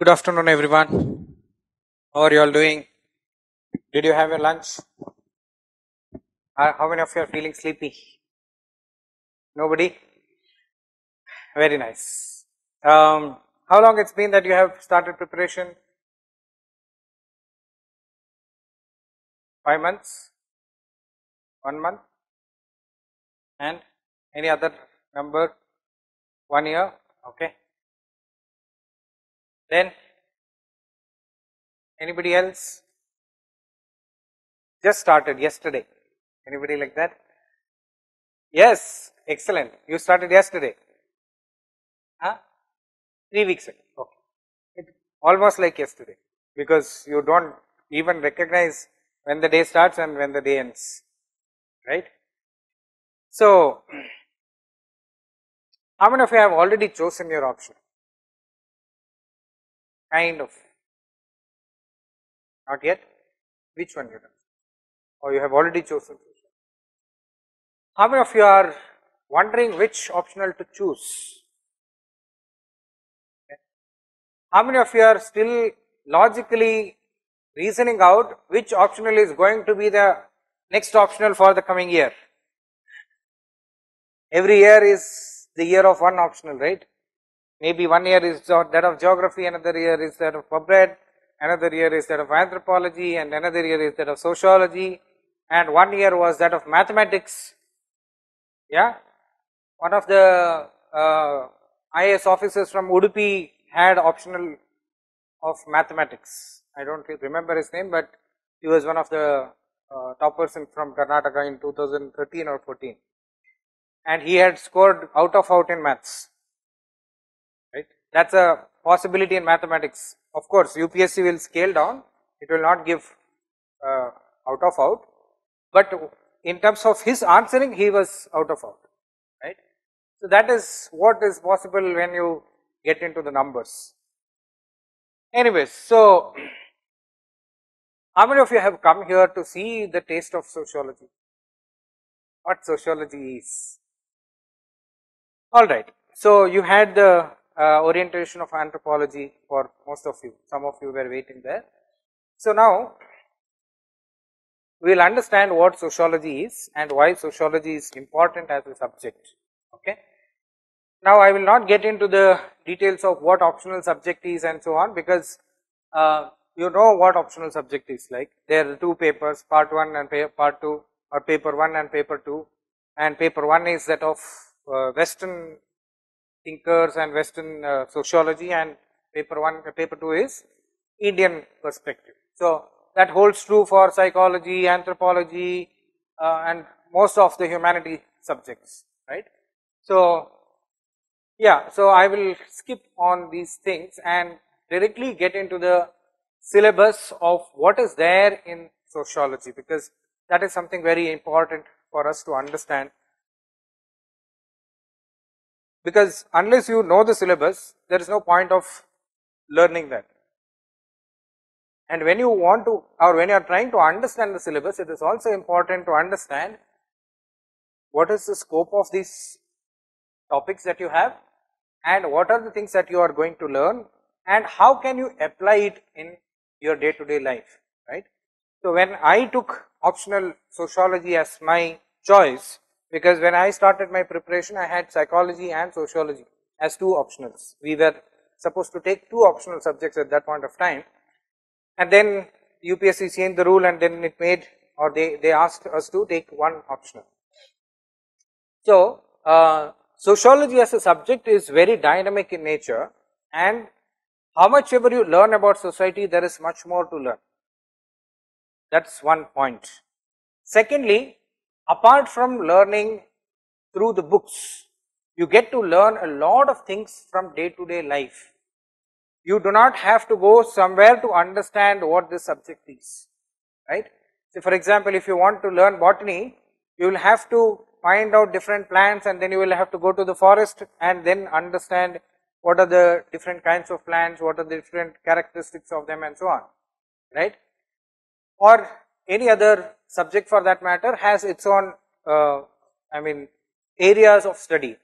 Good afternoon, everyone. How are you all doing? Did you have your lunch? How many of you are feeling sleepy? Nobody? Very nice. How long it's been that you have started preparation? 5 months? 1 month? And any other number? 1 year? Okay. Then anybody else? Just started yesterday. Anybody like that? Yes, excellent. You started yesterday. Huh? 3 weeks ago. Okay. It's almost like yesterday, because you don't even recognize when the day starts and when the day ends, right? So, how many of you have already chosen your option? Kind of. Not yet. Which one you have? Or you have already chosen? How many of you are wondering which optional to choose? Okay. How many of you are still logically reasoning out which optional is going to be the next optional for the coming year? Every year is the year of one optional, right? Maybe 1 year is that of geography, another year is that of public, another year is that of anthropology, and another year is that of sociology, and 1 year was that of mathematics. Yeah, one of the IAS officers from Udupi had optional of mathematics. I don't remember his name, but he was one of the top person from Karnataka in 2013 or 14, and he had scored out of out in maths. That is a possibility in mathematics. Of course, UPSC will scale down, it will not give out of out, but in terms of his answering, he was out of out, right. So, that is what is possible when you get into the numbers. Anyways, so how many of you have come here to see the taste of sociology? What sociology is? Alright, so you had the orientation of anthropology for most of you, some of you were waiting there. So, now we will understand what sociology is and why sociology is important as a subject, okay. Now, I will not get into the details of what optional subject is and so on, because you know what optional subject is like. There are two papers, part 1 and part 2, or paper 1 and paper 2, and paper 1 is that of Western thinkers and Western sociology, and paper 2 is Indian perspective. So, that holds true for psychology, anthropology, and most of the humanity subjects, right. So, yeah, so I will skip on these things and directly get into the syllabus of what is there in sociology, because that is something very important for us to understand. Because unless you know the syllabus, there is no point of learning that. And when you want to, or when you are trying to understand the syllabus, it is also important to understand what is the scope of these topics that you have, and what are the things that you are going to learn, and how can you apply it in your day-to-day life, right. So, when I took optional sociology as my choice, because when I started my preparation, I had psychology and sociology as two optionals. We were supposed to take two optional subjects at that point of time, and then UPSC changed the rule, and then it made, or they asked us to take one optional. So, sociology as a subject is very dynamic in nature, and how much ever you learn about society, there is much more to learn. That is one point. Secondly, apart from learning through the books, you get to learn a lot of things from day-to-day life. You do not have to go somewhere to understand what this subject is, right. So, for example, if you want to learn botany, you will have to find out different plants, and then you will have to go to the forest and then understand what are the different kinds of plants, what are the different characteristics of them and so on, right. Or any other subject for that matter has its own areas of study,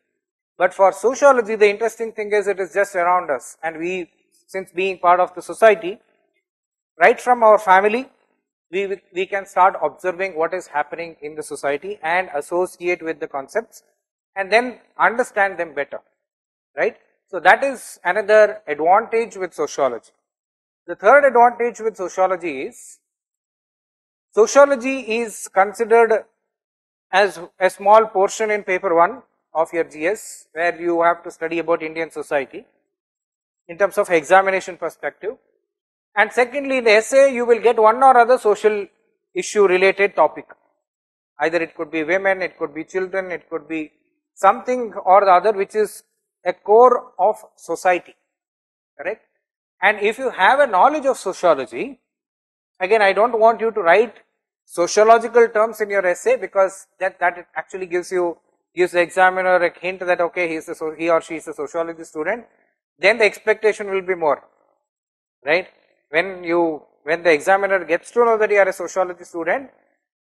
but for sociology the interesting thing is it is just around us, and we since being part of the society, right from our family, we can start observing what is happening in the society and associate with the concepts and then understand them better, right. So, that is another advantage with sociology. The third advantage with sociology is considered as a small portion in paper 1 of your GS, where you have to study about Indian society in terms of examination perspective. And secondly, in the essay you will get one or other social issue related topic. Either it could be women, it could be children, it could be something or the other which is a core of society, correct? And if you have a knowledge of sociology, again I don't want you to write sociological terms in your essay, because that actually gives the examiner a hint that okay, he or she is a sociology student, then the expectation will be more, right? When the examiner gets to know that you are a sociology student,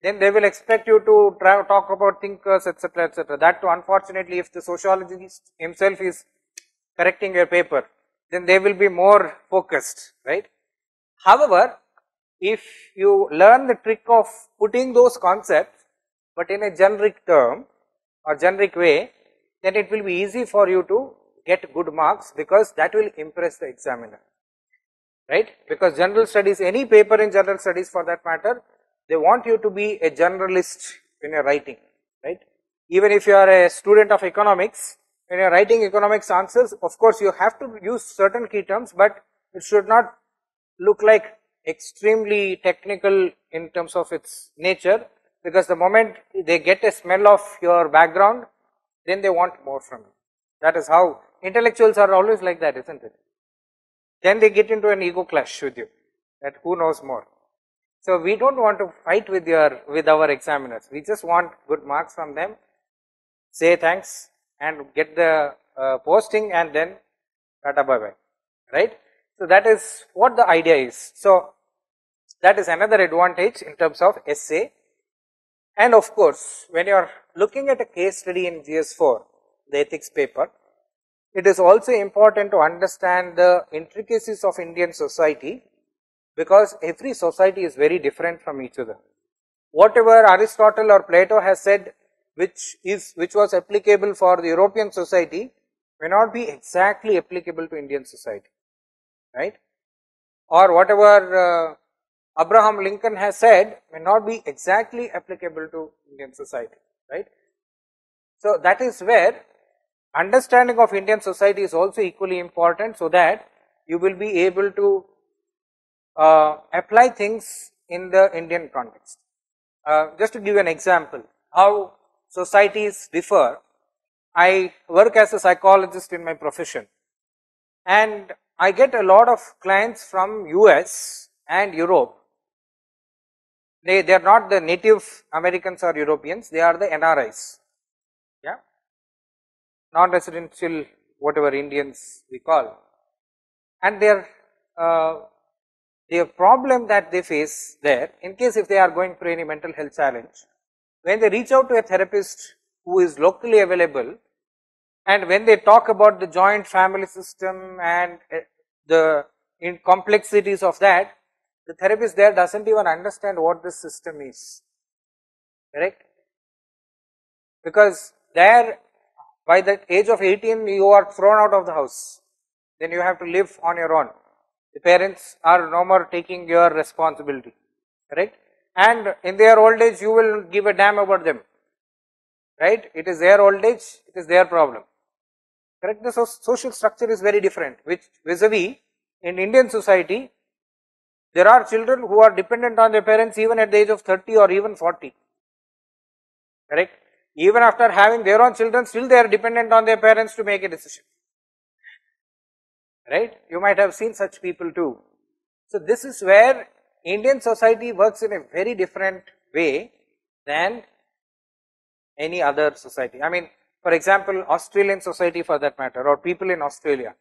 then they will expect you to talk about thinkers, etc., etc. That too, unfortunately, if the sociologist himself is correcting your paper, then they will be more focused, right? However, if you learn the trick of putting those concepts but in a generic term or generic way, then it will be easy for you to get good marks, because that will impress the examiner, right? Because general studies, any paper in general studies for that matter, they want you to be a generalist when you are writing, right? Even if you are a student of economics, when you are writing economics answers, of course you have to use certain key terms, but it should not look like extremely technical in terms of its nature, because the moment they get a smell of your background, then they want more from you. That is how intellectuals are always like that, isn't it? Then they get into an ego clash with you, that who knows more. So, we don't want to fight with our examiners, we just want good marks from them, say thanks and get the posting and then tata bye bye, right. So, that is what the idea is. So, that is another advantage in terms of essay. And of course, when you are looking at a case study in GS4, the ethics paper, it is also important to understand the intricacies of Indian society, because every society is very different from each other. Whatever Aristotle or Plato has said, which was applicable for the European society, may not be exactly applicable to Indian society, right? Or whatever Abraham Lincoln has said may not be exactly applicable to Indian society, right? So, that is where understanding of Indian society is also equally important, so that you will be able to apply things in the Indian context. Just to give an example how societies differ, I work as a psychologist in my profession and I get a lot of clients from US and Europe. They are not the native Americans or Europeans, they are the NRIs, yeah, non-residential whatever Indians we call, and the problem that they face there, in case if they are going through any mental health challenge, when they reach out to a therapist who is locally available, and when they talk about the joint family system and the complexities of that, the therapist there does not even understand what this system is, correct? Because there by the age of 18 you are thrown out of the house, then you have to live on your own. The parents are no more taking your responsibility, right? And in their old age, you will give a damn about them, right? It is their old age, it is their problem, correct? The social structure is very different, which vis-a-vis in Indian society, there are children who are dependent on their parents even at the age of 30 or even 40, correct? Even after having their own children, still they are dependent on their parents to make a decision, right? You might have seen such people too. So, this is where Indian society works in a very different way than any other society. I mean, for example, Australian society for that matter, or people in Australia.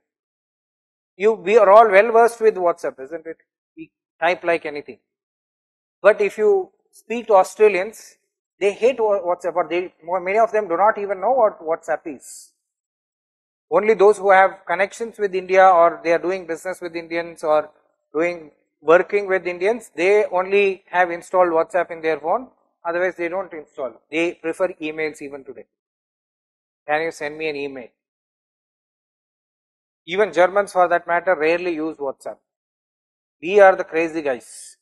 We are all well versed with WhatsApp, isn't it? We type like anything. But if you speak to Australians, they hate WhatsApp, or many of them do not even know what WhatsApp is. Only those who have connections with India, or they are doing business with Indians, or working with Indians, they only have installed WhatsApp in their phone. Otherwise they don't install. They prefer emails even today. Can you send me an email? Even Germans for that matter rarely use WhatsApp. We are the crazy guys.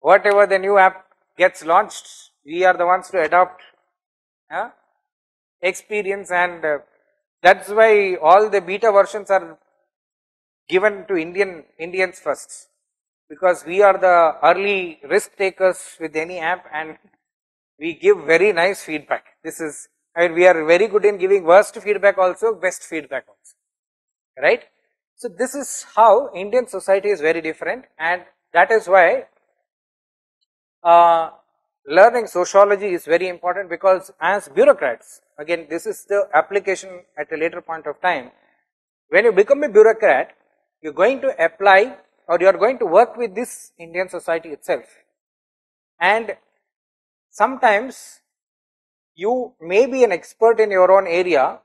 Whatever the new app gets launched, we are the ones to adopt, experience, and that's why all the beta versions are given to Indians first, because we are the early risk takers with any app, and we give very nice feedback. This is, I mean, we are very good in giving worst feedback also, best feedback also, right? So this is how Indian society is very different, and that is why learning sociology is very important, because as bureaucrats, again this is the application at a later point of time, when you become a bureaucrat, you are going to apply, or you are going to work with this Indian society itself, and sometimes you may be an expert in your own area,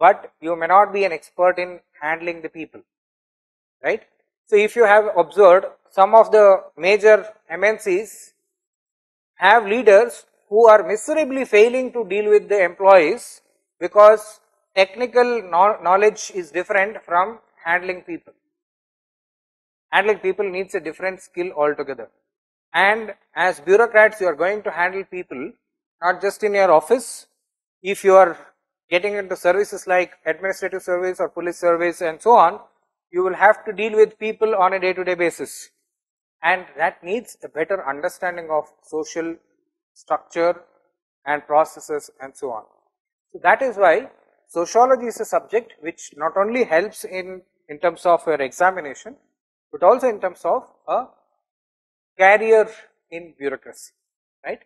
but you may not be an expert in handling the people, right? So if you have observed, some of the major MNCs have leaders who are miserably failing to deal with the employees, because technical knowledge is different from handling people. Handling people needs a different skill altogether, and as bureaucrats you are going to handle people not just in your office. If you are getting into services like administrative service or police service and so on, you will have to deal with people on a day-to-day basis, and that needs a better understanding of social structure and processes and so on. So that is why sociology is a subject which not only helps in terms of your examination, but also in terms of a career in bureaucracy, right?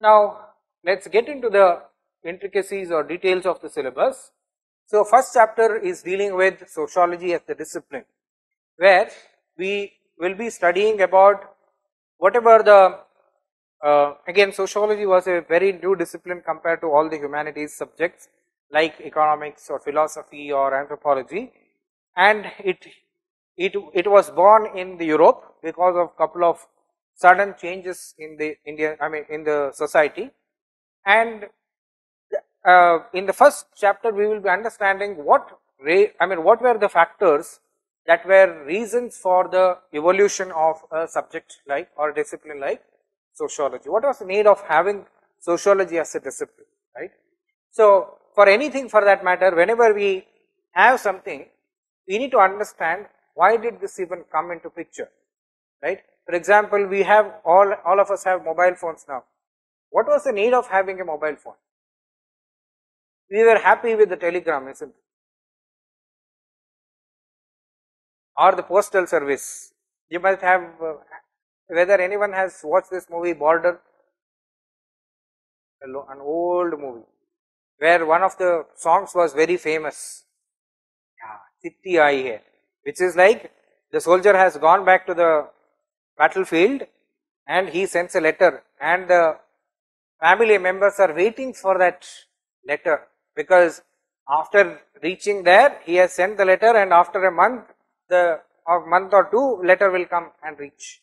Now let's get into the intricacies or details of the syllabus. So first chapter is dealing with sociology as the discipline, where we will be studying about whatever the, again sociology was a very new discipline compared to all the humanities subjects like economics or philosophy or anthropology, and it was born in the Europe because of couple of sudden changes in the Indian society. And in the first chapter we will be understanding what were the factors that were reasons for the evolution of a subject like, or a discipline like sociology. What was the need of having sociology as a discipline, right? So for anything for that matter, whenever we have something, we need to understand why did this even come into picture, right? For example, we have all of us have mobile phones now. What was the need of having a mobile phone? We were happy with the telegram, isn't it? Or the postal service. You must have, whether anyone has watched this movie Border, an old movie, where one of the songs was very famous, Chitti Aayi Hai, which is like the soldier has gone back to the battlefield and he sends a letter, and the family members are waiting for that letter, because after reaching there he has sent the letter, and after a month or two, letter will come and reach.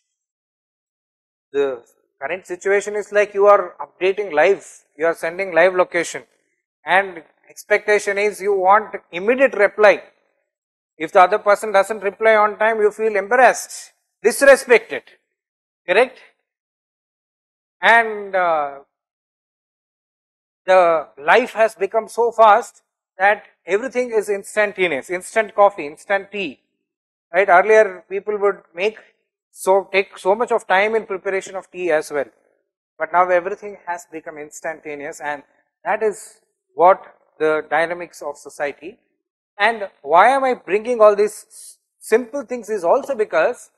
The current situation is like you are updating live, you are sending live location, and expectation is you want immediate reply. If the other person doesn't reply on time, you feel embarrassed, disrespected, correct? And the life has become so fast that everything is instantaneous, instant coffee, instant tea, right? Earlier people would take so much of time in preparation of tea as well, but now everything has become instantaneous, and that is what the dynamics of society. And why am I bringing all these simple things is also because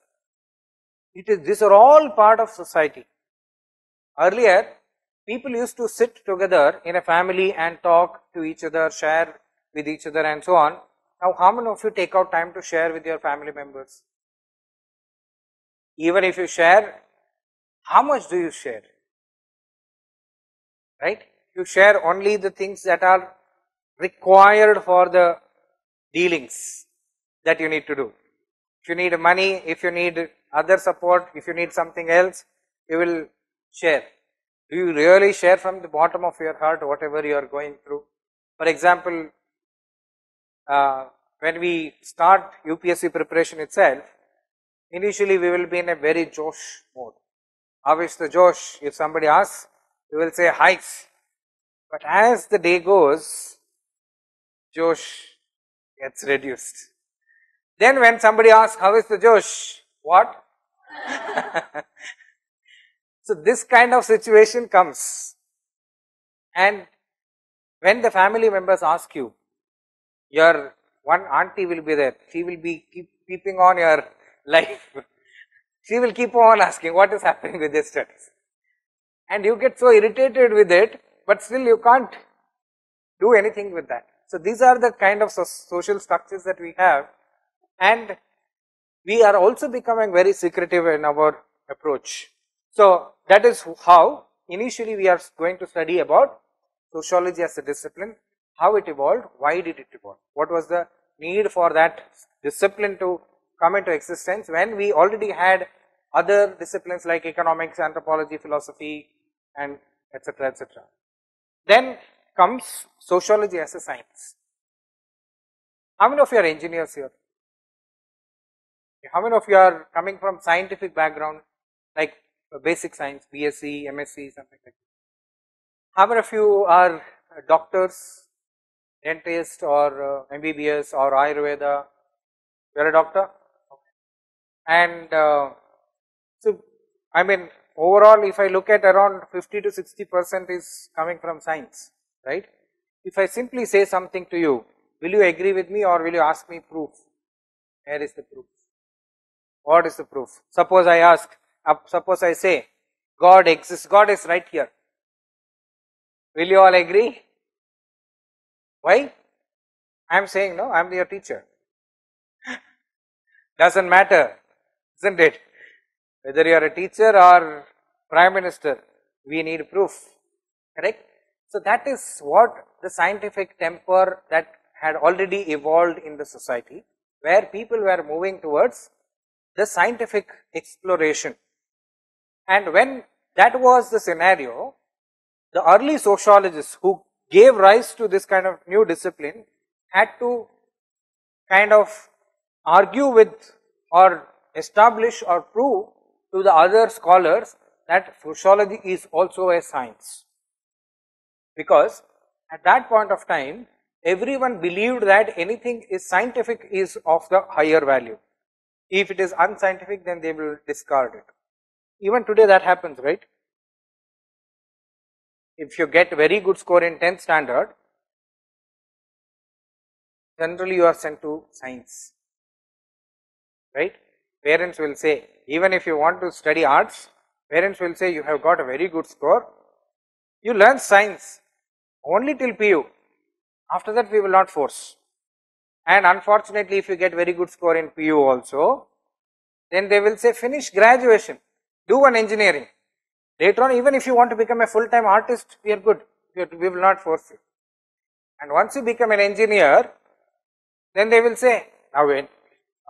these are all part of society. Earlier people used to sit together in a family and talk to each other, share with each other and so on. Now how many of you take out time to share with your family members? Even if you share, how much do you share, right? You share only the things that are required for the dealings that you need to do. If you need money, if you need other support, if you need something else, you will share. Do you really share from the bottom of your heart whatever you are going through? For example, when we start UPSC preparation itself, initially we will be in a very Josh mode. How is the Josh? If somebody asks, you will say highs. But as the day goes, Josh gets reduced. Then when somebody asks, how is the Josh? What? So this kind of situation comes. And when the family members ask you, your one auntie will be there. She will be keeping on your life. She will keep on asking what is happening with your studies. And you get so irritated with it, but still you can't do anything with that. So these are the kind of social structures that we have, and we are also becoming very secretive in our approach. So that is how initially we are going to study about sociology as a discipline, how it evolved, why did it evolve, what was the need for that discipline to come into existence when we already had other disciplines like economics, anthropology, philosophy, and etc., etc. Then comes sociology as a science. How many of you are engineers here? How many of you are coming from scientific background, like basic science, BSc, MSc, something like that? How many of you are doctors, dentists, or MBBS, or Ayurveda? You are a doctor? And so, I mean, overall, if I look at around 50% to 60% is coming from science, right? If I simply say something to you, will you agree with me or will you ask me proof? Where is the proof? What is the proof? Suppose I ask, suppose I say, God exists, God is right here. Will you all agree? Why? I am saying no, I am your teacher. Doesn't matter, isn't it? Whether you are a teacher or prime minister, we need proof, correct? So that is what the scientific temper that had already evolved in the society, where people were moving towards the scientific exploration. And when that was the scenario, the early sociologists who gave rise to this kind of new discipline had to kind of argue with or establish or prove to the other scholars that sociology is also a science, because at that point of time everyone believed that anything is scientific is of the higher value. If it is unscientific, then they will discard it. Even today that happens, right? If you get very good score in 10th standard, generally you are sent to science, right? Parents will say, even if you want to study arts, parents will say you have got a very good score, you learn science only till PU, after that we will not force. And unfortunately, if you get very good score in PU also, then they will say finish graduation, do an engineering. Later on, even if you want to become a full-time artist, we are good, we will not force you. And once you become an engineer, then they will say, now wait,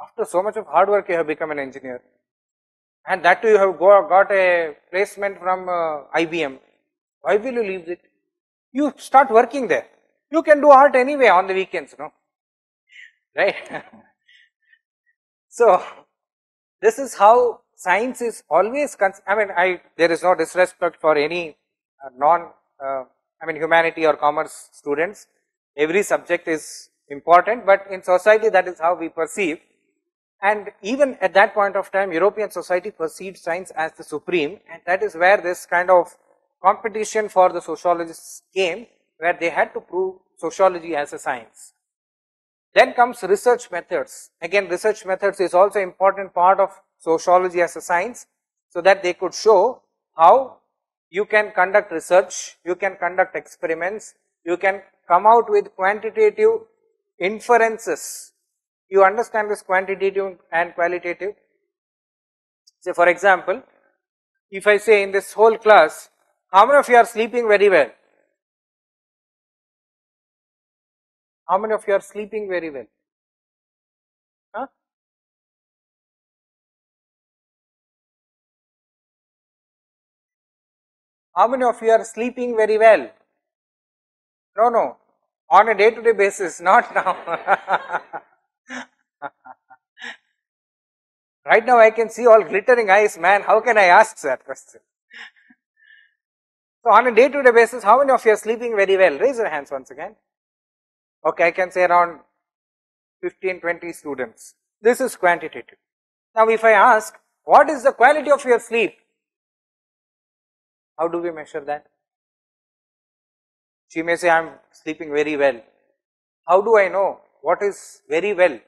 after so much of hard work you have become an engineer, and that too you have got a placement from IBM, why will you leave it? You start working there, you can do art anyway on the weekends, no? Right? So this is how science is always, there is no disrespect for any humanity or commerce students, every subject is important, but in society that is how we perceive. And even at that point of time, European society perceived science as the supreme, and that is where this kind of competition for the sociologists came, where they had to prove sociology as a science. Then comes research methods. Again, research methods is also an important part of sociology as a science, so that they could show how you can conduct research, you can conduct experiments, you can come out with quantitative inferences. You understand this quantitative and qualitative. Say for example, if I say in this whole class, how many of you are sleeping very well? How many of you are sleeping very well? Huh? How many of you are sleeping very well? No, no, on a day-to-day basis, not now. Right now I can see all glittering eyes, man, how can I ask that question? So on a day-to-day basis, how many of you are sleeping very well? Raise your hands once again. Okay, I can say around 15-20 students. This is quantitative. Now if I ask, what is the quality of your sleep? How do we measure that? She may say, I am sleeping very well. How do I know what is very well?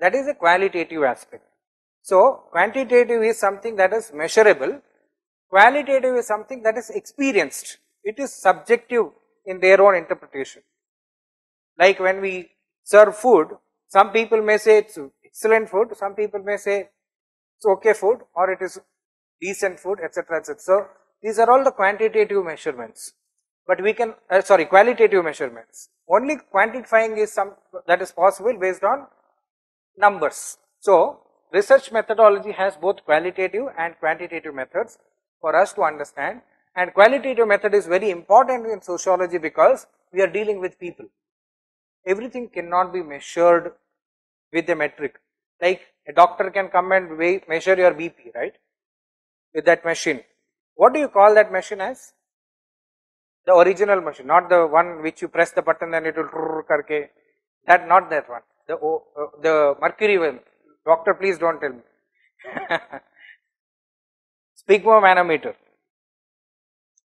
That is a qualitative aspect. So quantitative is something that is measurable. Qualitative is something that is experienced. It is subjective in their own interpretation. Like when we serve food, some people may say it's excellent food, some people may say it's okay food, or it is decent food, etc., etc. So these are all the quantitative measurements. But we can, sorry, qualitative measurements. Only quantifying is some that is possible based on numbers. So research methodology has both qualitative and quantitative methods for us to understand, and qualitative method is very important in sociology because we are dealing with people. Everything cannot be measured with a metric. Like a doctor can come and measure your BP, right, with that machine. What do you call that machine as? The original machine, not the one which you press the button and it will karke. That, not that one. The mercury one. Doctor, please don't tell me. Sphygmomanometer,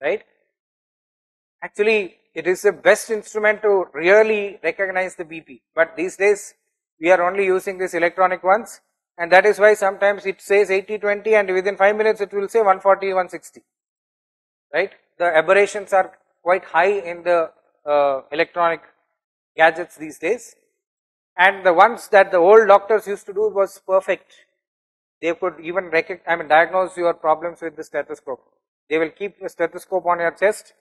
right? Actually, it is the best instrument to really recognize the BP. But these days, we are only using these electronic ones, and that is why sometimes it says 80-20, and within 5 minutes it will say 140-160, right? The aberrations are quite high in the electronic gadgets these days, and the ones that the old doctors used to do was perfect. They could even diagnose your problems with the stethoscope. They will keep the stethoscope on your chest,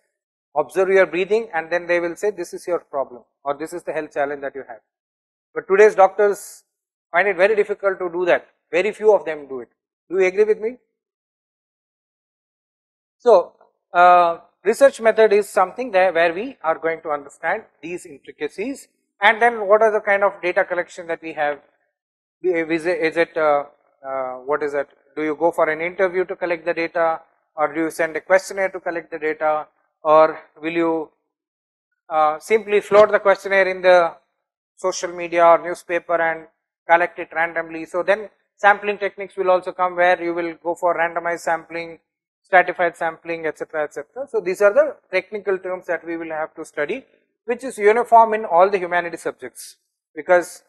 observe your breathing, and then they will say this is your problem or this is the health challenge that you have. But today's doctors find it very difficult to do that. Very few of them do it. Do you agree with me? So research method is something that where we are going to understand these intricacies, and then what are the kind of data collection that we have. Is it, do you go for an interview to collect the data, or do you send a questionnaire to collect the data, or will you simply float the questionnaire in the social media or newspaper and collect it randomly? So then sampling techniques will also come, where you will go for randomized sampling, stratified sampling, etc., etc. So these are the technical terms that we will have to study, which is uniform in all the humanities subjects, because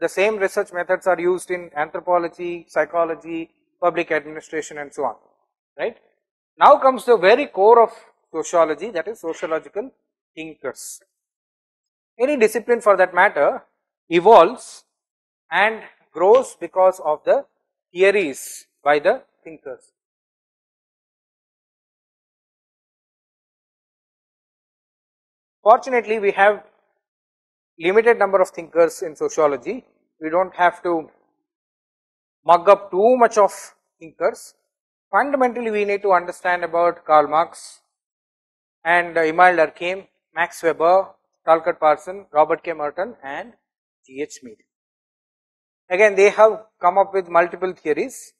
the same research methods are used in anthropology, psychology, public administration, and so on, right? Now comes the very core of sociology, that is sociological thinkers. Any discipline for that matter evolves and grows because of the theories by the thinkers. Fortunately, we have limited number of thinkers in sociology. We don't have to mug up too much of thinkers. Fundamentally, we need to understand about Karl Marx and Emile Durkheim, Max Weber, Talcott Parsons, Robert K. Merton, and G. H. Mead. Again, they have come up with multiple theories.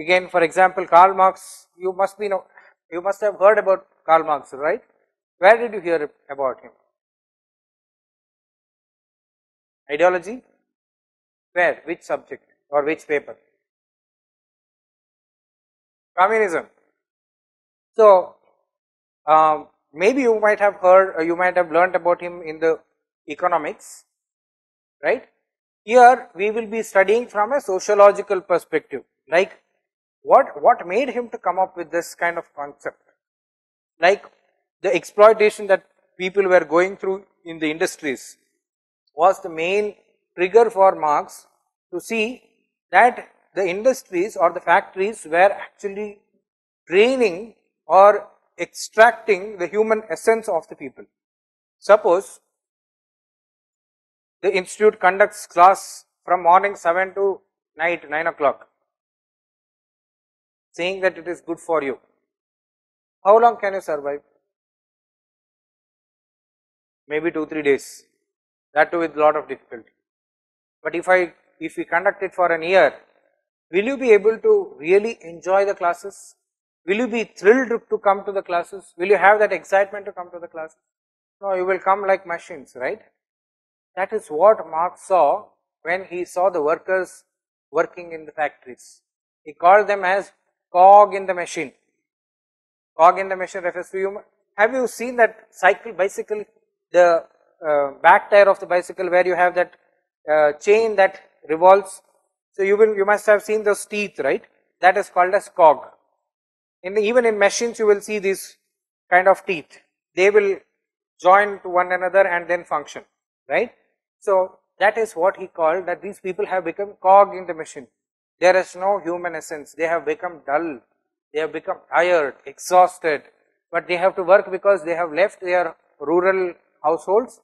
Again, for example, Karl Marx, you must have heard about Karl Marx, right? Where did you hear about him? Ideology? Where? Which subject or which paper? Communism. So maybe you might have heard, or you might have learnt about him in the economics, right? Here we will be studying from a sociological perspective, like what made him to come up with this kind of concept, like the exploitation that people were going through in the industries was the main trigger for Marx to see that the industries or the factories were actually draining or extracting the human essence of the people. Suppose The institute conducts class from morning 7 to night 9 o'clock, saying that it is good for you. How long can you survive? Maybe 2-3 days, that too with lot of difficulty. But if we conduct it for an year, will you be able to really enjoy the classes? Will you be thrilled to come to the classes? Will you have that excitement to come to the classes? No, you will come like machines, right? That is what Marx saw when he saw the workers working in the factories. He called them as cog in the machine. Cog in the machine refers to human. Have you seen that bicycle, the back tire of the bicycle where you have that chain that revolves? So you must have seen those teeth, right? That is called as cog. Even in machines you will see these kind of teeth. They will join to one another and then function, right? So that is what he called, that these people have become cog in the machine. There is no human essence. They have become dull, they have become tired, exhausted, but they have to work because they have left their rural households,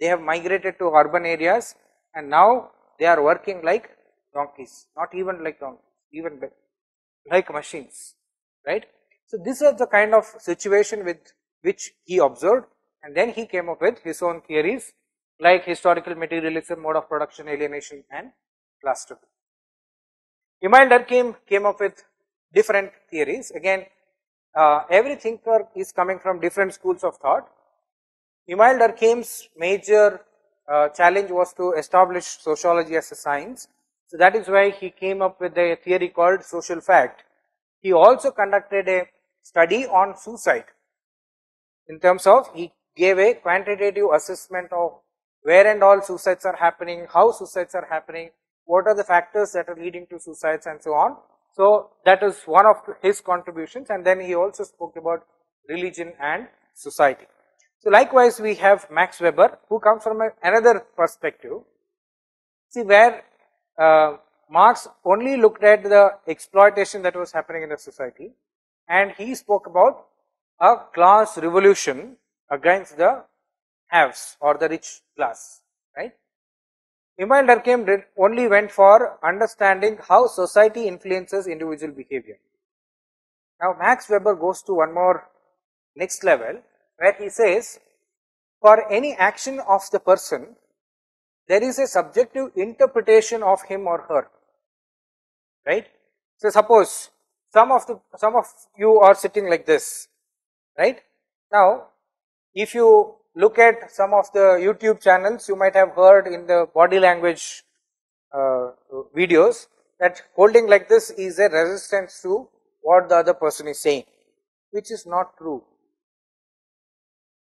they have migrated to urban areas, and now they are working like donkeys, not even like donkeys, even like machines, right? So this is the kind of situation with which he observed, and then he came up with his own theories like historical materialism, mode of production, alienation and class struggle. Emile Durkheim came up with different theories. Again, every thinker is coming from different schools of thought. Emile Durkheim's major challenge was to establish sociology as a science. So that is why he came up with a theory called social fact. He also conducted a study on suicide, in terms of he gave a quantitative assessment of where and all suicides are happening, how suicides are happening, what are the factors that are leading to suicides and so on. So that is one of his contributions, and then he also spoke about religion and society. So likewise we have Max Weber, who comes from another perspective. See, where Marx only looked at the exploitation that was happening in the society, and he spoke about a class revolution against the haves or the rich class, right? Emile Durkheim only went for understanding how society influences individual behavior. Now Max Weber goes to one more next level, where he says, for any action of the person, there is a subjective interpretation of him or her, right? So suppose some of you are sitting like this, right? Now if you look at some of the YouTube channels, you might have heard in the body language videos that holding like this is a resistance to what the other person is saying, which is not true.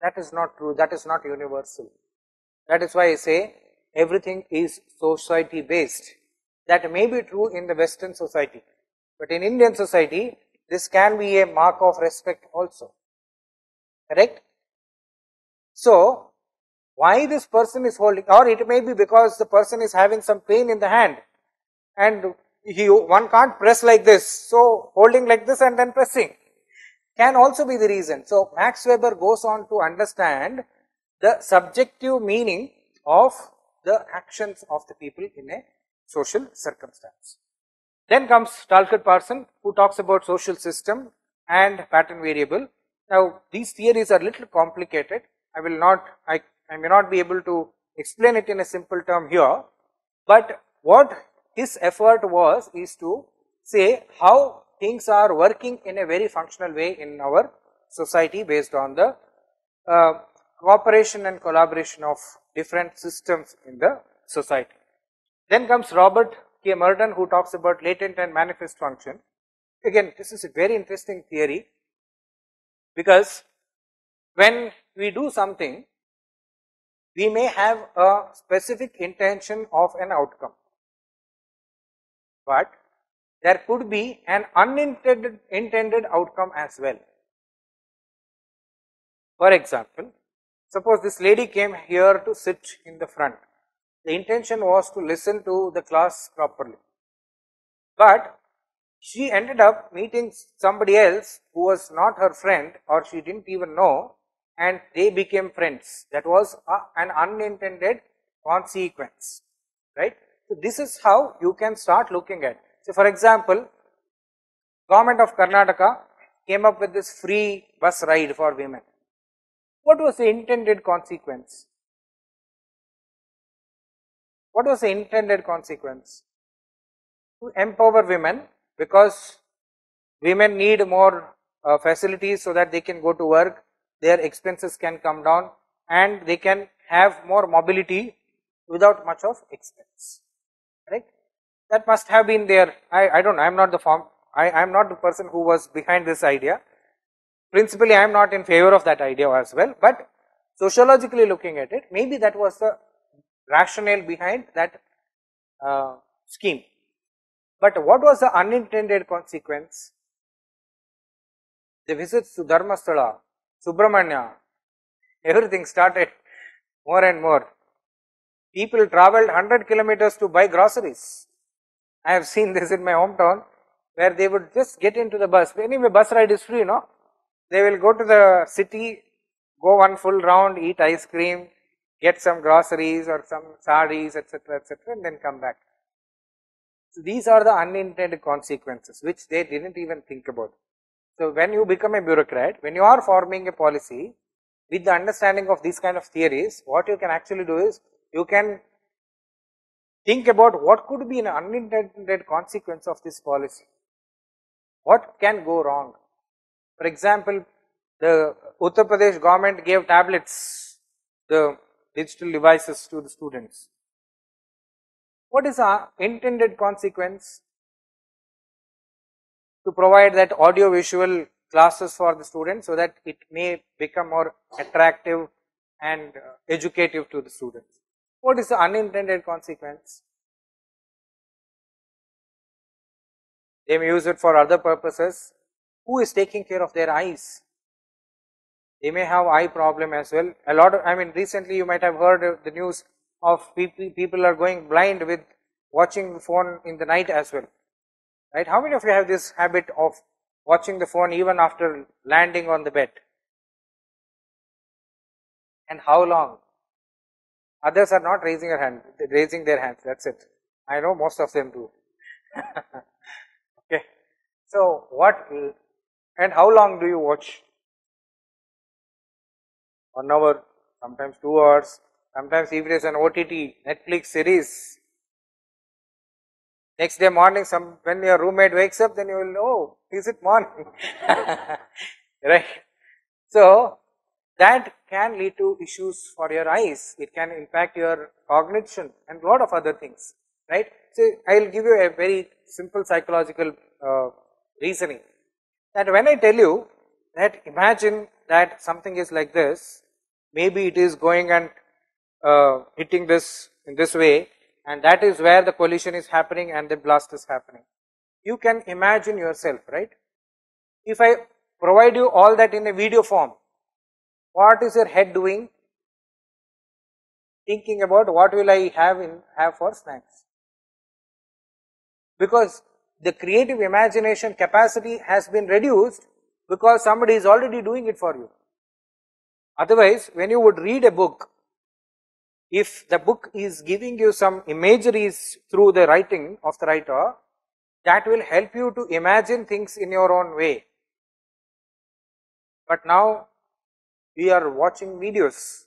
That is not true, that is not universal. That is why I say everything is society based. That may be true in the Western society, but in Indian society this can be a mark of respect also, correct? So why this person is holding, or it may be because the person is having some pain in the hand and one can't press like this, so holding like this and then pressing can also be the reason. So Max Weber goes on to understand the subjective meaning of the actions of the people in a social circumstance. Then comes Talcott Parsons, who talks about social system and pattern variable. Now these theories are little complicated. I may not be able to explain it in a simple term here, but what his effort was is to say how things are working in a very functional way in our society based on the cooperation and collaboration of different systems in the society. Then comes Robert K. Merton, who talks about latent and manifest function. Again, this is a very interesting theory, because when we do something, we may have a specific intention of an outcome, but there could be an unintended outcome as well. For example, suppose this lady came here to sit in the front. The intention was to listen to the class properly, but she ended up meeting somebody else who was not her friend, or she didn't even know, and they became friends. That was an unintended consequence, right. So, this is how you can start looking at. So, for example, government of Karnataka came up with this free bus ride for women. What was the intended consequence? What was the intended consequence? To empower women, because women need more facilities so that they can go to work, their expenses can come down and they can have more mobility without much of expense, right. That must have been their, I do not know, I am not the form, I am not the person who was behind this idea. Principally, I am not in favor of that idea as well, but sociologically looking at it, maybe that was the rationale behind that scheme. But what was the unintended consequence? The visits to Dharmasthala, Subramanya, everything started more and more. People travelled 100 kilometers to buy groceries. I have seen this in my hometown, where they would just get into the bus. Anyway, bus ride is free, no? They will go to the city, go one full round, eat ice cream, get some groceries or some sarees, etc., etc., and then come back. So, these are the unintended consequences which they did not even think about. So, when you become a bureaucrat, when you are forming a policy with the understanding of these kind of theories, what you can actually do is you can think about what could be an unintended consequence of this policy. What can go wrong? For example, the Uttar Pradesh government gave tablets, the digital devices to the students. What is the intended consequence? To provide that audio visual classes for the students so that it may become more attractive and educative to the students. What is the unintended consequence? They may use it for other purposes. Who is taking care of their eyes? They may have eye problem as well. A lot of, I mean, recently you might have heard of the news of people are going blind with watching the phone in the night as well, right? How many of you have this habit of watching the phone even after landing on the bed? And how long? Others are not raising their hand, raising their hands, that's it. I know most of them do. Okay. So, what and how long do you watch? 1 hour, sometimes 2 hours, sometimes if it is an OTT, Netflix series. Next day morning, when your roommate wakes up, then you will know, oh, is it morning? Right. So, that can lead to issues for your eyes, it can impact your cognition and lot of other things, right. So, I will give you a very simple psychological reasoning, that when I tell you that imagine that something is like this, maybe it is going and hitting this in this way, and that is where the collision is happening and the blast is happening. You can imagine yourself, right? If I provide you all that in a video form, what is your head doing? Thinking about what will I have for snacks. Because the creative imagination capacity has been reduced because somebody is already doing it for you. Otherwise, when you would read a book, if the book is giving you some imageries through the writing of the writer, that will help you to imagine things in your own way. But now we are watching videos,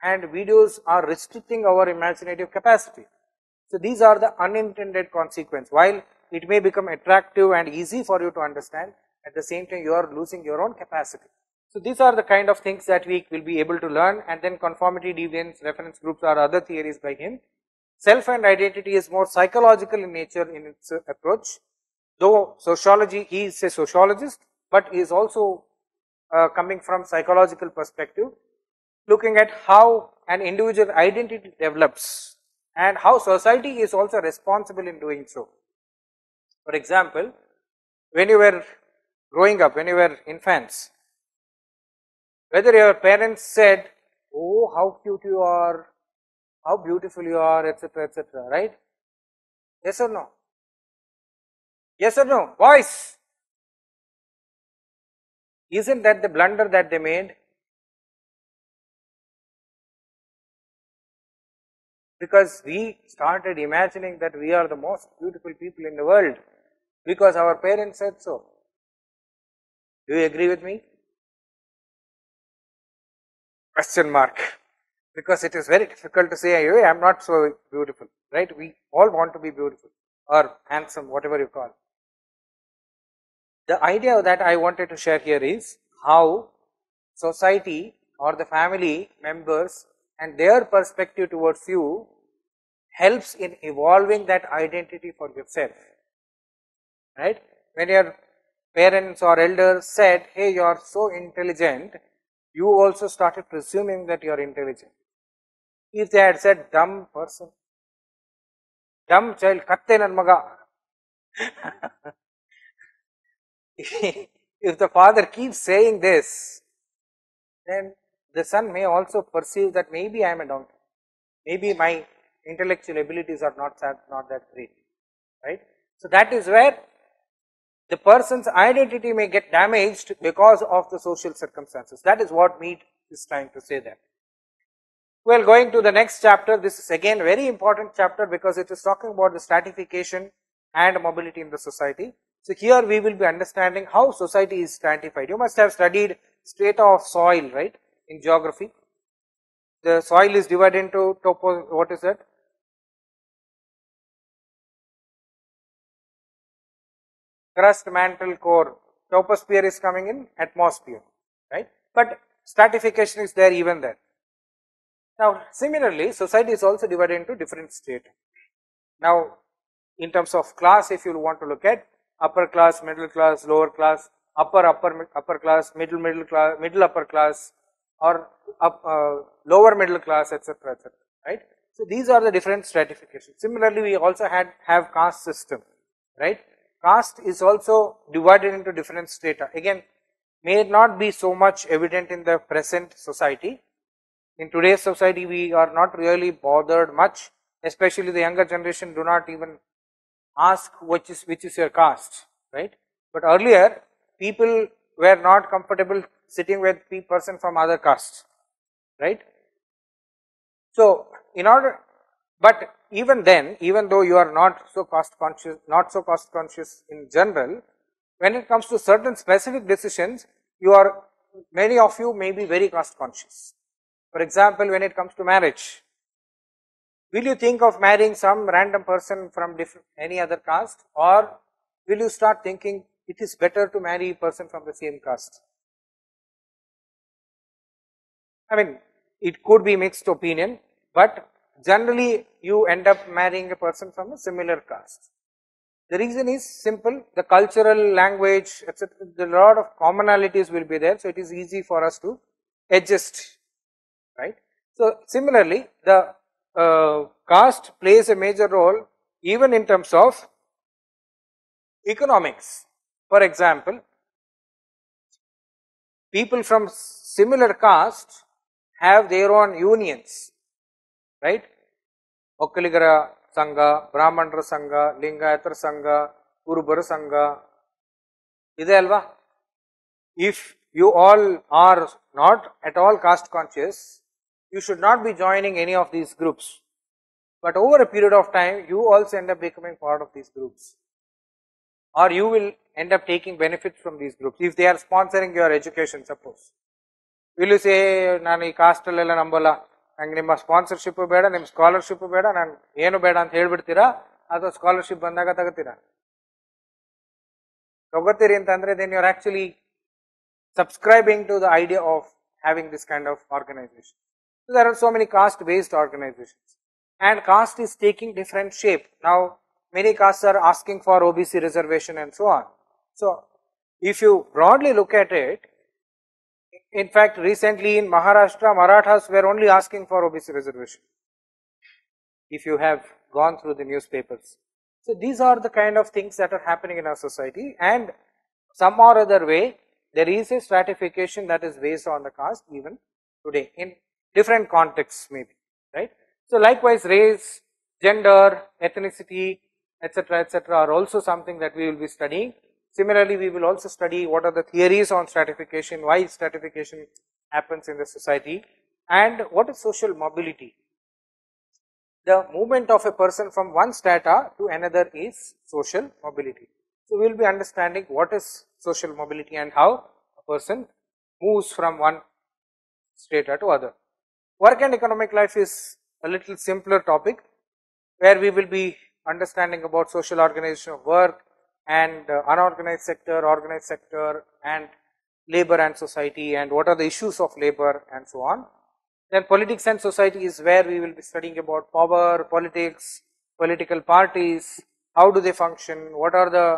and videos are restricting our imaginative capacity. So, these are the unintended consequences. While it may become attractive and easy for you to understand, at the same time you are losing your own capacity. So, these are the kind of things that we will be able to learn, and then conformity, deviance, reference groups are other theories by him. Self and identity is more psychological in nature in its approach, though sociology, he is a sociologist, but he is also coming from psychological perspective, looking at how an individual identity develops and how society is also responsible in doing so. For example, when you were growing up, when you were infants, whether your parents said, oh, how cute you are, how beautiful you are, etc., etc., right? Yes or no? Yes or no? Boys! Isn't that the blunder that they made? because we started imagining that we are the most beautiful people in the world because our parents said so. Do you agree with me? Question mark. Because it is very difficult to say, hey, I am not so beautiful, right? We all want to be beautiful or handsome, whatever you call. The idea that I wanted to share here is how society or the family members and their perspective towards you helps in evolving that identity for yourself, right? When your parents or elders said, hey, you are so intelligent, you also started presuming that you are intelligent. If they had said dumb person, dumb child, katte nan maga. If the father keeps saying this, then the son may also perceive that maybe I am a donkey, maybe my intellectual abilities are not that great, right? So that is where the person's identity may get damaged because of the social circumstances. That is what Mead is trying to say there. Well, going to the next chapter, this is again very important chapter because it is talking about the stratification and mobility in the society. So here we will be understanding how society is stratified. You must have studied strata of soil, right, in geography. The soil is divided into topo, what is that? Crust, mantle, core. Troposphere is coming in, atmosphere, right? But stratification is there even there. Now, similarly, society is also divided into different strata. Now, in terms of class, if you want to look at upper class, middle class, lower class, upper class, middle class, middle upper class, or lower middle class, etc., etc., right? So these are the different stratifications. Similarly, we also have caste system, right? Caste is also divided into different strata. Again, may not be so much evident in the present society. In today's society, we are not really bothered much, especially the younger generation do not even ask which is your caste, right? But earlier, people were not comfortable sitting with a person from other caste, right? So, in order, but even then, even though you are not so cost conscious in general, when it comes to certain specific decisions, many of you may be very cost conscious. For example, when it comes to marriage, will you think of marrying some random person from any other caste, or will you start thinking it is better to marry a person from the same caste? I mean, it could be mixed opinion, but generally you end up marrying a person from a similar caste. The reason is simple, the cultural, language, etc., the lot of commonalities will be there, so it is easy for us to adjust, right? So similarly, the caste plays a major role even in terms of economics. For example, people from similar caste have their own unions, right? Okkaligara Sangha, Brahmanara Sangha, Lingayatra Sangha, Purubara Sangha. Ide alva? If you all are not at all caste conscious, you should not be joining any of these groups. But over a period of time, you also end up becoming part of these groups, or you will end up taking benefits from these groups. If they are sponsoring your education, suppose, will you say, Nani caste alla nambala? And ನಿಮ್ಮ sponsorship ಬೇಡ, ನಿಮ್ಮ scholarship ಬೇಡ, ನಾನು ಏನು ಬೇಡ ಅಂತ ಹೇಳಿಬಿಡ್ತೀರಾ, ಅಥವಾ scholarship ಬಂದಾಗ ತಗೋತೀರಾ? ತಗೋತೀರಿ ಅಂತಂದ್ರೆ then you are actually subscribing to the idea of having this kind of organization. So there are so many caste based organizations, and caste is taking different shape. Now many castes are asking for OBC reservation and so on. So if you broadly look at it, in fact, recently in Maharashtra, Marathas were only asking for OBC reservation, if you have gone through the newspapers. So these are the kind of things that are happening in our society, and some or other way there is a stratification that is based on the caste even today in different contexts maybe, right? So likewise, race, gender, ethnicity, etc., etc. are also something that we will be studying. Similarly, we will also study what are the theories on stratification, why stratification happens in the society, and what is social mobility. the movement of a person from one strata to another is social mobility. So, we will be understanding what is social mobility and how a person moves from one strata to other. Work and economic life is a little simpler topic, where we will be understanding about social organization of work and unorganized sector, organized sector, and labor and society, and what are the issues of labor and so on. Then politics and society is where we will be studying about power, politics, political parties, how do they function, what are the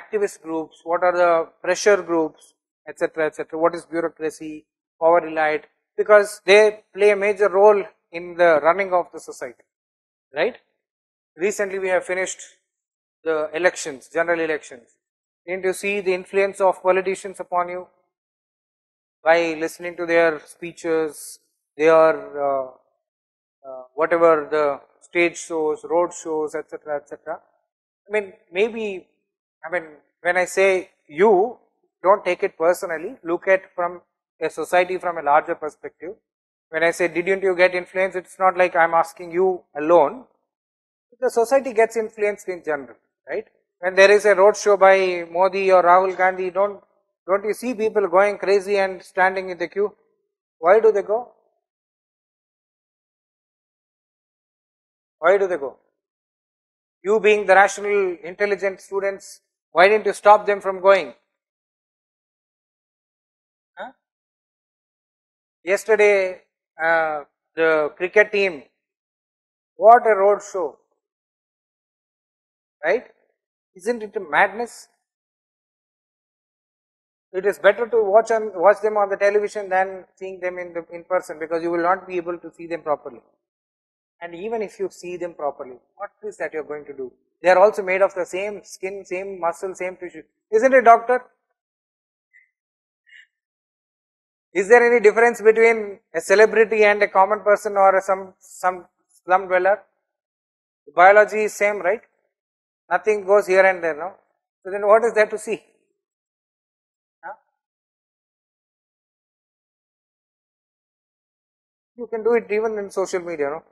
activist groups, what are the pressure groups, etc., etc., what is bureaucracy, power elite, because they play a major role in the running of the society, right. Recently we have finished the elections, general elections. Didn't you see the influence of politicians upon you by listening to their speeches, their whatever the stage shows, road shows, etc., etc. I mean, maybe, when I say you, don't take it personally, look at from a society from a larger perspective. When I say didn't you get influenced, it is not like I am asking you alone. The society gets influenced in general, right. When there is a roadshow by Modi or Rahul Gandhi, don't you see people going crazy and standing in the queue? Why do they go? Why do they go? You being the rational, intelligent students, why didn't you stop them from going? Huh? Yesterday, the cricket team, what a roadshow, right? Isn't it a madness? It is better to watch them on the television than seeing them in person, because you will not be able to see them properly. And even if you see them properly, what is that you are going to do? They are also made of the same skin, same muscle, same tissue. Isn't it, doctor? Is there any difference between a celebrity and a common person or some slum dweller? Biology is same, right? Nothing goes here and there, no? So then what is there to see? Huh? You can do it even in social media, no?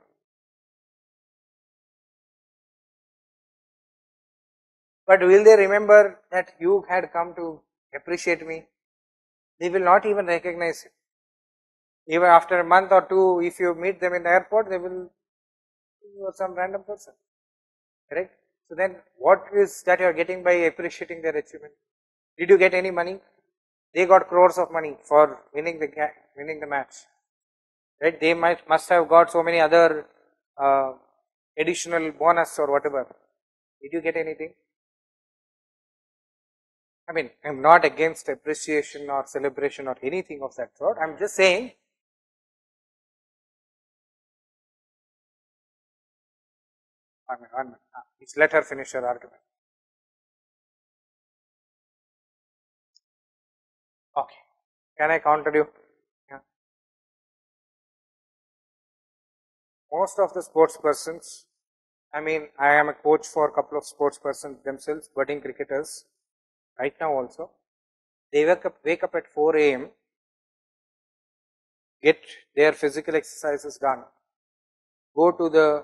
But will they remember that you had come to appreciate me? They will not even recognize you. Even after a month or two, if you meet them in the airport, they will see you are some random person, correct? So then what is that you are getting by appreciating their achievement? Did you get any money? They got crores of money for winning the match, right? They must have got so many other additional bonus or whatever. Did you get anything? I mean, I am not against appreciation or celebration or anything of that sort. I am just saying, let her finish her argument. Okay, can I counter you? Yeah. Most of the sports persons, I am a coach for a couple of sports persons themselves, budding cricketers right now also. They wake up at 4 AM, get their physical exercises done, go to the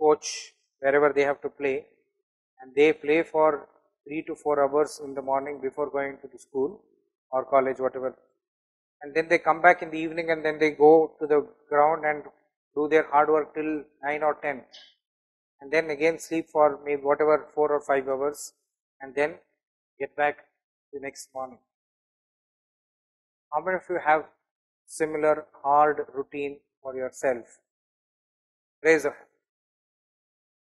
coach wherever they have to play, and they play for 3 to 4 hours in the morning before going to the school or college, whatever, and then they come back in the evening and then they go to the ground and do their hard work till 9 or 10 and then again sleep for maybe whatever 4 or 5 hours and then get back the next morning. How many of you have similar hard routine for yourself? Raise your hand.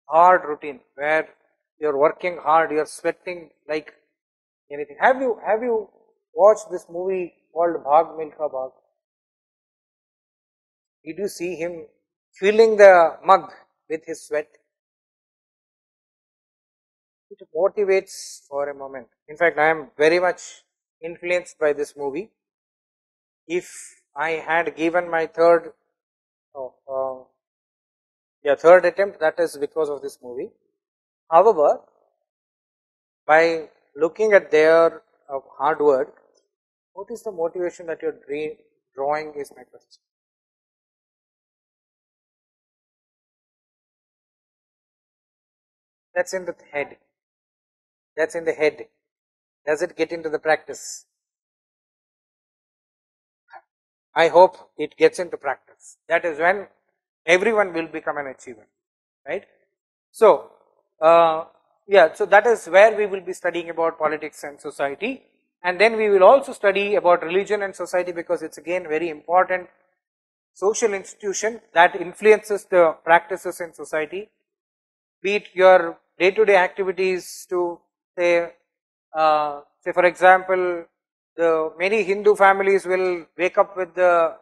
Hard routine where you are working hard, you are sweating like anything. Have you watched this movie called Bhag Milkha Bhag? Did you see him filling the mug with his sweat? It motivates for a moment. In fact, I am very much influenced by this movie. If I had given my third attempt, that is because of this movie. However, by looking at their hard work, what is the motivation that you are drawing is my question. That's in the head. That's in the head. Does it get into the practice? I hope it gets into practice. That is when everyone will become an achiever, right? So, yeah, so that is where we will be studying about politics and society, and then we will also study about religion and society, because it's again very important social institution that influences the practices in society, be it your day-to-day activities to say, say for example, the many Hindu families will wake up with the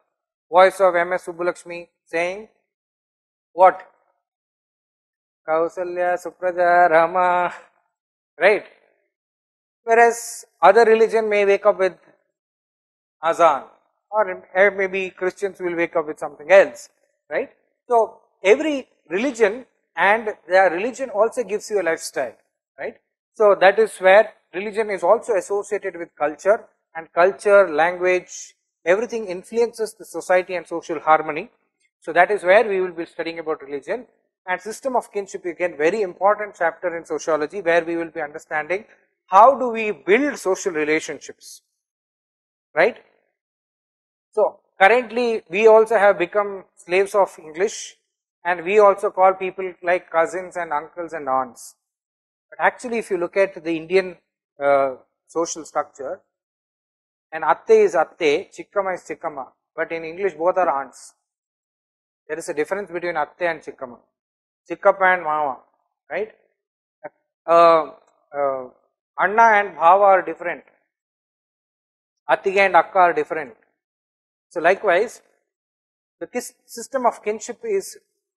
voice of M.S. Subbulakshmi saying, what? Kausalya, Supraja, Rama, right? Whereas other religion may wake up with Azan, or maybe Christians will wake up with something else, right? So, every religion and their religion also gives you a lifestyle, right? So, that is where religion is also associated with culture, and culture, language, everything influences the society and social harmony. So, that is where we will be studying about religion. And system of kinship, again very important chapter in sociology, where we will be understanding how do we build social relationships, right? So, currently we also have become slaves of English, and we also call people like cousins and uncles and aunts. But actually if you look at the Indian social structure, an atte is atte, chikkama is chikkama, but in English both are aunts. There is a difference between atte and chikkama, chikkappa and mama, right? Anna and bhava are different, attiga and akka are different. So likewise, the system of kinship is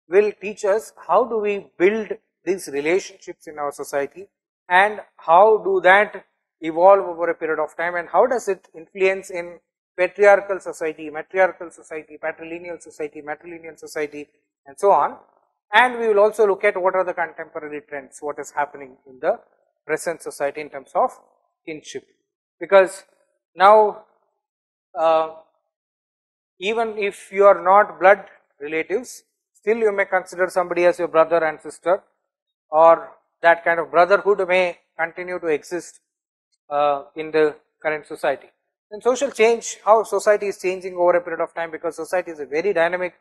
will teach us how do we build these relationships in our society, and how do that evolve over a period of time, and how does it influence in patriarchal society, matriarchal society, matrilineal society, and so on. And we will also look at what are the contemporary trends, what is happening in the present society in terms of kinship. Because now even if you are not blood relatives, still you may consider somebody as your brother and sister, or that kind of brotherhood may continue to exist in the current society. And social change, how society is changing over a period of time, because society is a very dynamic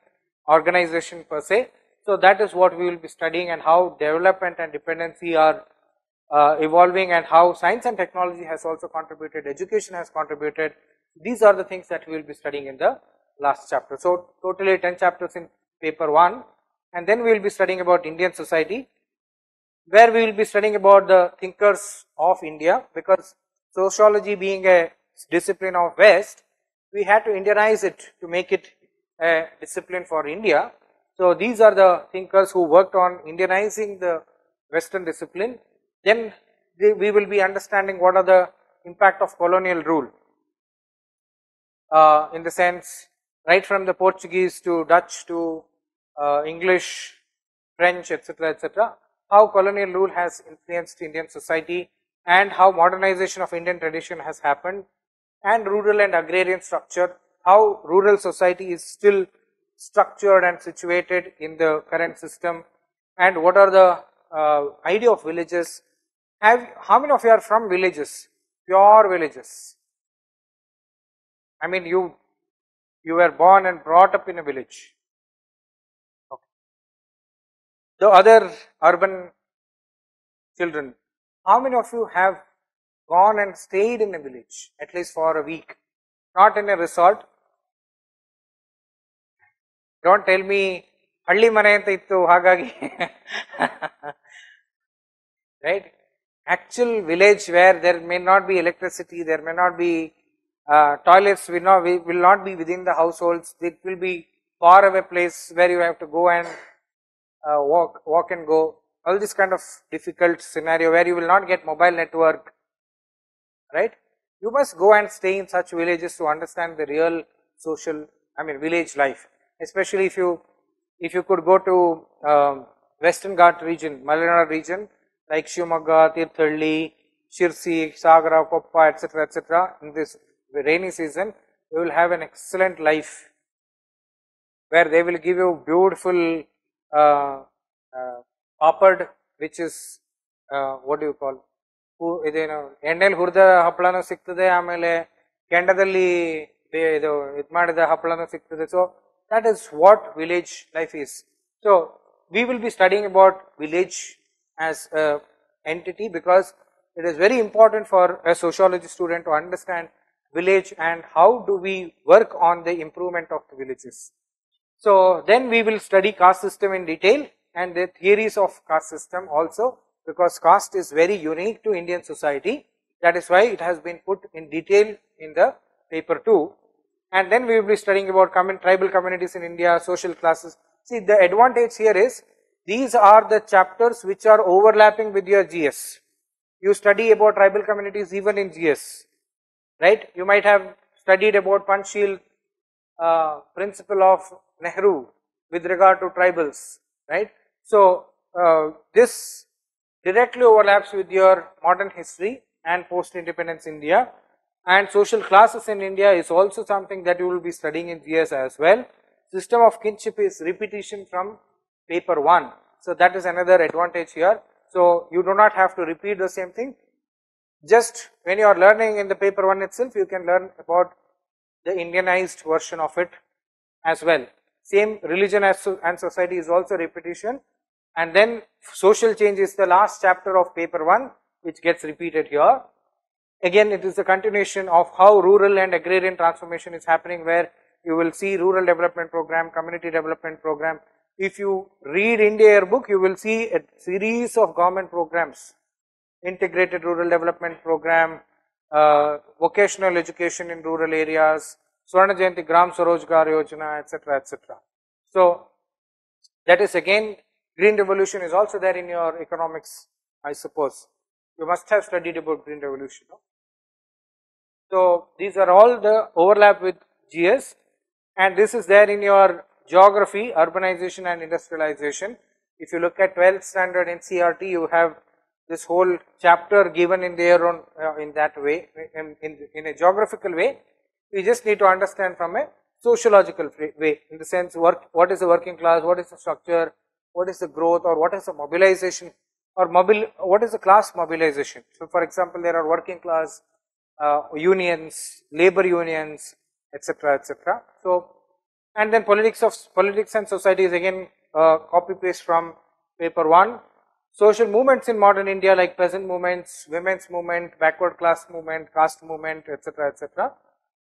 organization per se. So, that is what we will be studying, and how development and dependency are evolving, and how science and technology has also contributed, education has contributed. These are the things that we will be studying in the last chapter. So, totally 10 chapters in paper 1, and then we will be studying about Indian society, where we will be studying about the thinkers of India, because sociology being a discipline of West, we had to Indianize it to make it a discipline for India. So, these are the thinkers who worked on Indianizing the Western discipline. Then we will be understanding what are the impact of colonial rule, in the sense right from the Portuguese to Dutch to English, French, etc., etc., how colonial rule has influenced Indian society, and how modernization of Indian tradition has happened, and rural and agrarian structure, how rural society is still structured and situated in the current system, and what are the idea of villages. How many of you are from villages, pure villages? I mean, you were born and brought up in a village. Okay. The other urban children, how many of you have gone and stayed in a village at least for a week, not in a resort? Don't tell me halli mane anta ittu hagagi, right? Actual village where there may not be electricity, there may not be toilets, will not be within the households, it will be far away place where you have to go and walk and go, all this kind of difficult scenario where you will not get mobile network, right? You must go and stay in such villages to understand the real social, I mean village life. Especially if you could go to Western Ghat region, Malnar region, like Shivamogga, Tirthalli, Shirsi, Sagara, Koppa, etc., etc., in this rainy season, you will have an excellent life, where they will give you beautiful papad, which is what do you call, ಇದೇನು ಎಣ್ಣೆಲಿ ಹುರಿದ ಹಪ್ಪಳನೂ ಸಿಗ್ತದೆ, ಆಮೇಲೆ ಕೆಂಡದಲ್ಲಿ ಇದು ಇದು ಮಾಡಿದ ಹಪ್ಪಳನೂ ಸಿಗ್ತದೆ. So that is what village life is. So we will be studying about village as an entity because it is very important for a sociology student to understand village and how do we work on the improvement of the villages. So then we will study caste system in detail and the theories of caste system also, because caste is very unique to Indian society. That is why it has been put in detail in the paper too. And then we will be studying about tribal communities in India, social classes. See, the advantage here is these are the chapters which are overlapping with your GS. You study about tribal communities even in GS, right? You might have studied about Panchsheel principle of Nehru with regard to tribals, right? So this directly overlaps with your modern history and post-independence India. And social classes in India is also something that you will be studying in GS as well. System of kinship is repetition from paper 1. So that is another advantage here. So you do not have to repeat the same thing. Just when you are learning in the paper 1 itself, you can learn about the Indianized version of it as well. Same religion and society is also repetition. And then social change is the last chapter of paper 1 which gets repeated here. Again, it is the continuation of how rural and agrarian transformation is happening, where you will see rural development program, community development program. If you read India Year book, you will see a series of government programs, integrated rural development program, vocational education in rural areas, Swarna Jayanti Gram Swarojgar Yojana, etc., etc. So that is again, Green Revolution is also there in your economics, I suppose. You must have studied about Green Revolution. No? So these are all the overlap with GS, and this is there in your geography, urbanization and industrialization. If you look at 12th standard NCERT, you have this whole chapter given in their own in that way, in a geographical way. You just need to understand from a sociological way, in the sense what is the working class, what is the structure, what is the growth, or what is the mobilization, or what is the class mobilization. So for example, there are working class unions, labor unions, etc., etc. So, and then politics and society is again copy paste from paper 1. Social movements in modern India like peasant movements, women's movement, backward class movement, caste movement, etc., etc.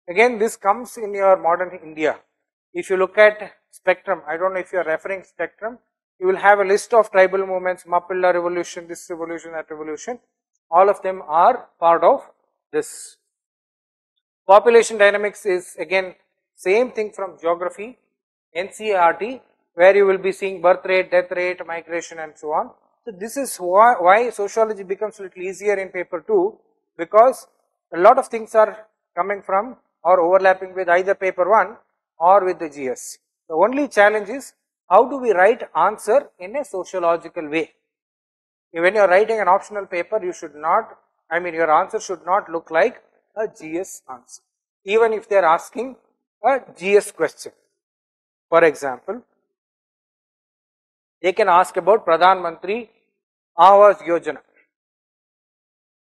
Again, this comes in your modern India. If you look at Spectrum, I don't know if you are referring Spectrum, you will have a list of tribal movements, Mappilla revolution, this revolution, that revolution, all of them are part of this. Population dynamics is again same thing from geography, NCERT, where you will be seeing birth rate, death rate, migration and so on. So this is why sociology becomes a little easier in paper 2, because a lot of things are coming from or overlapping with either paper 1 or with the GS. The only challenge is, how do we write answer in a sociological way? When you are writing an optional paper, you should not, I mean your answer should not look like a GS answer, even if they are asking a GS question. For example, they can ask about Pradhan Mantri Avas Yojana.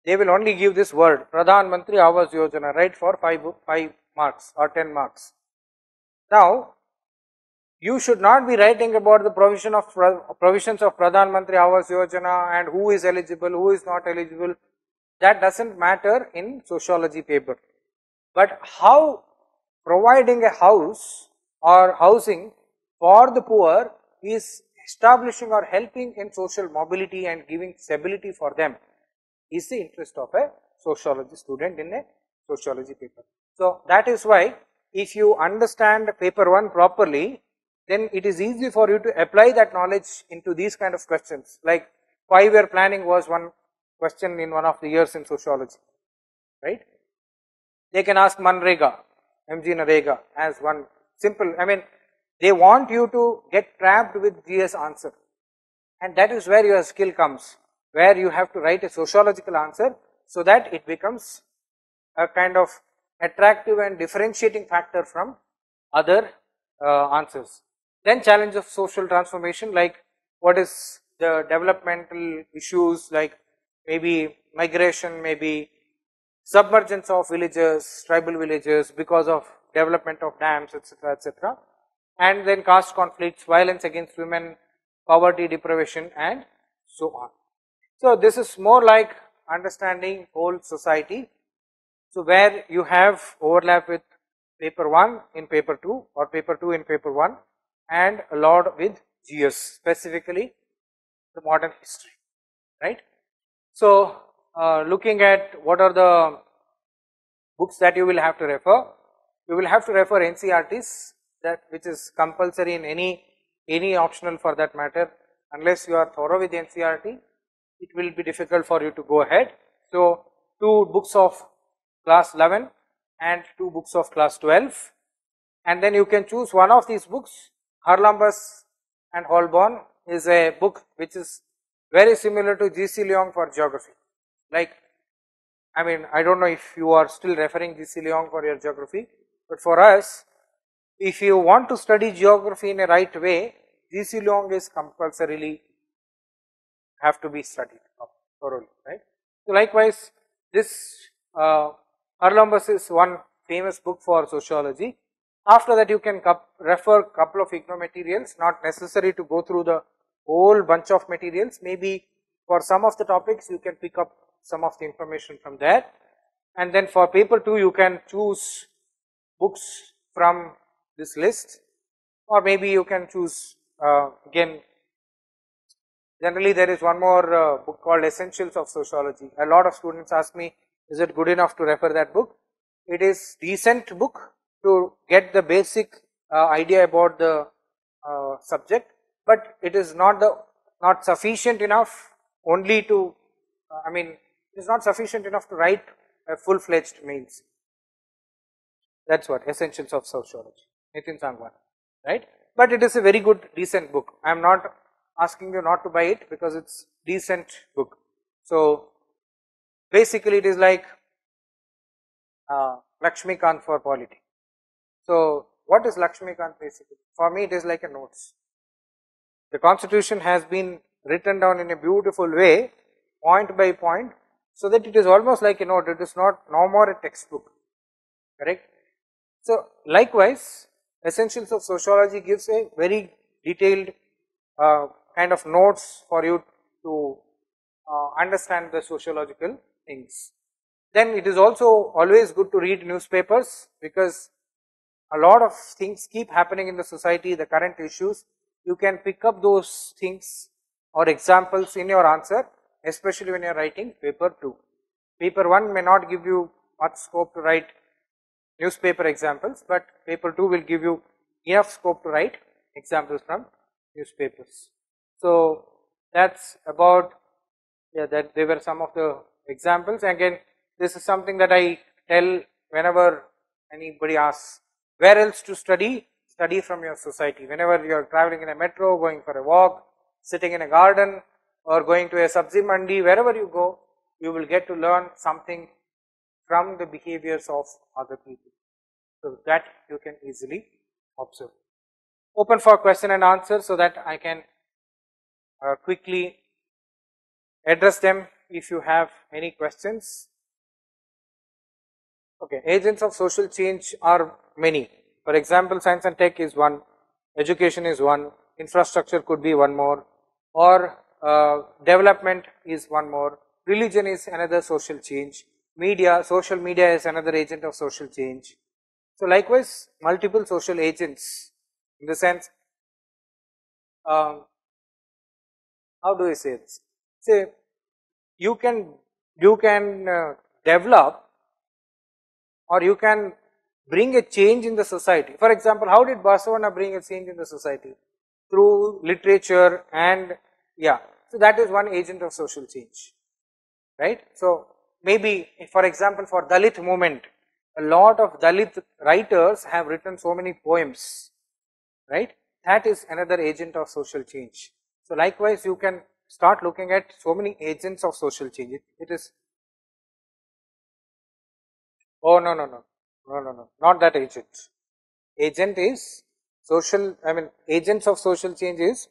They will only give this word, Pradhan Mantri Avas Yojana, right, for 5 marks or 10 marks. Now, you should not be writing about the provisions of Pradhan Mantri Awas Yojana and who is eligible, who is not eligible. That doesn't matter in sociology paper. But how providing a house or housing for the poor is establishing or helping in social mobility and giving stability for them is the interest of a sociology student in a sociology paper. So that is why if you understand paper 1 properly, then it is easy for you to apply that knowledge into these kind of questions. Like 5-year planning was one question in one of the years in sociology, right? They can ask Manrega, MG Narega as one simple, I mean, they want you to get trapped with GS answer. And that is where your skill comes, where you have to write a sociological answer so that it becomes a kind of attractive and differentiating factor from other answers. Then challenge of social transformation, like what is the developmental issues, like maybe migration, maybe submergence of villages, tribal villages because of development of dams, etc., etc. And then caste conflicts, violence against women, poverty, deprivation, and so on. So, this is more like understanding whole society. So, where you have overlap with paper 1 in paper 2 or paper 2 in paper 1 and a lot with GS, specifically the modern history, right. So, looking at what are the books that you will have to refer, you will have to refer NCERTs, that which is compulsory in any optional for that matter. Unless you are thorough with NCERT, it will be difficult for you to go ahead. So, 2 books of class 11 and 2 books of class 12, and then you can choose one of these books. Haralambos and Holborn is a book which is very similar to G. C. Leong for geography. Like, I mean, I do not know if you are still referring G. C. Leong for your geography, but for us, if you want to study geography in a right way, G. C. Leong is compulsorily have to be studied thoroughly, right. So, likewise, this Haralambos is one famous book for sociology. After that, you can refer couple of economaterials, not necessary to go through the whole bunch of materials. Maybe for some of the topics, you can pick up some of the information from there. And then for paper 2, you can choose books from this list, or maybe you can choose again. Generally, there is one more book called Essentials of Sociology. A lot of students ask me, is it good enough to refer that book? It is decent book to get the basic idea about the subject, but it is not sufficient enough only to, I mean, it is not sufficient enough to write a full-fledged mains. That is what Essentials of Sociology, Nitin Sangwan, right. But it is a very good, decent book. I am not asking you not to buy it because it is decent book. So, basically it is like Lakshmikant for polity. So, what is Lakshmikant basically? For me, it is like a notes. The constitution has been written down in a beautiful way, point by point, so that it is almost like a note. It is not no more a textbook, correct. So, likewise, Essentials of Sociology gives a very detailed kind of notes for you to understand the sociological things. Then it is also always good to read newspapers, because a lot of things keep happening in the society, the current issues. You can pick up those things or examples in your answer, especially when you are writing paper 2. Paper 1 may not give you much scope to write newspaper examples, but paper 2 will give you enough scope to write examples from newspapers. So, that is about, yeah, that they were some of the examples. Again, this is something that I tell whenever anybody asks, where else to study? Study from your society. Whenever you are traveling in a metro, going for a walk, sitting in a garden, or going to a sabzi mandi, wherever you go, you will get to learn something from the behaviors of other people. So, that you can easily observe. Open for question and answer so that I can quickly address them if you have any questions. Okay, agents of social change are many. For example, science and tech is one, education is one, infrastructure could be one more, or development is one more, religion is another social change, media, social media is another agent of social change. So, likewise, multiple social agents in the sense, how do I say this? Say, you can develop or you can bring a change in the society. For example, how did Barcelona bring a change in the society? Through literature and yeah. So, that is one agent of social change, right. So, maybe for example, for Dalit movement, a lot of Dalit writers have written so many poems, right. That is another agent of social change. So, likewise, you can start looking at so many agents of social change. It is, oh no, no, no, no, no, no, not that agent. Agent is social, I mean agents of social change is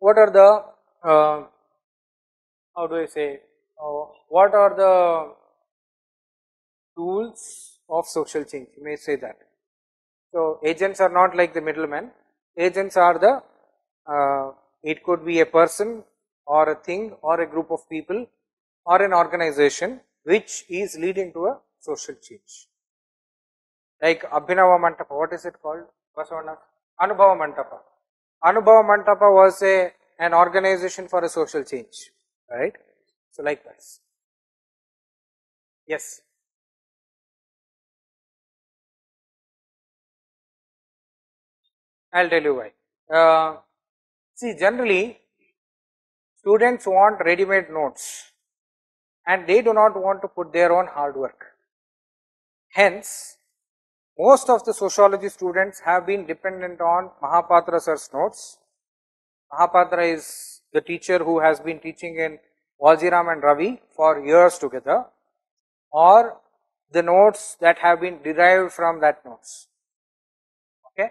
what are the, how do I say, what are the tools of social change, you may say that. So, agents are not like the middlemen, agents are the, it could be a person or a thing or a group of people or an organization which is leading to a social change. Like Abhinava Mantapa, what is it called? Basavana? Anubhava Mantapa. Anubhava Mantapa was an organization for a social change, right? So, likewise. Yes. I will tell you why. See, generally students want ready-made notes and they do not want to put their own hard work. Hence, most of the sociology students have been dependent on Mahapatra sir's notes. Mahapatra is the teacher who has been teaching in Waljiram and Ravi for years together, or the notes that have been derived from that notes. Okay.